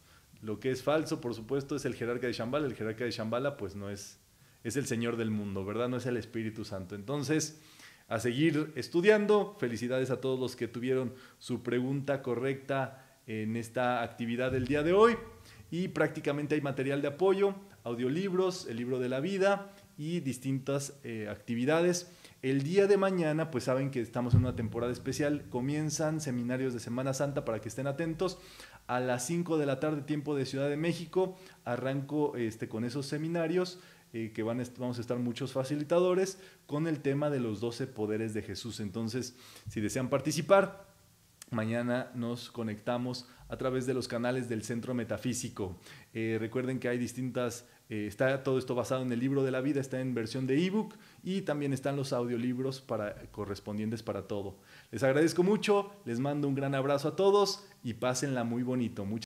Lo que es falso, por supuesto, es el jerarca de Shambhala. El jerarca de Shambhala, pues no es el Señor del Mundo, ¿verdad? No es el Espíritu Santo. Entonces, a seguir estudiando. Felicidades a todos los que tuvieron su pregunta correcta en esta actividad del día de hoy. Y prácticamente hay material de apoyo, audiolibros, el libro de la vida y distintas actividades. El día de mañana, pues saben que estamos en una temporada especial. Comienzan seminarios de Semana Santa para que estén atentos. A las 5 de la tarde, tiempo de Ciudad de México, arranco con esos seminarios que vamos a estar muchos facilitadores con el tema de los 12 poderes de Jesús. Entonces, si desean participar, mañana nos conectamos a través de los canales del Centro Metafísico. Recuerden que hay distintas... está todo esto basado en el libro de la vida, está en versión de ebook y también están los audiolibros correspondientes para todo. Les agradezco mucho, les mando un gran abrazo a todos y pásenla muy bonito. Muchas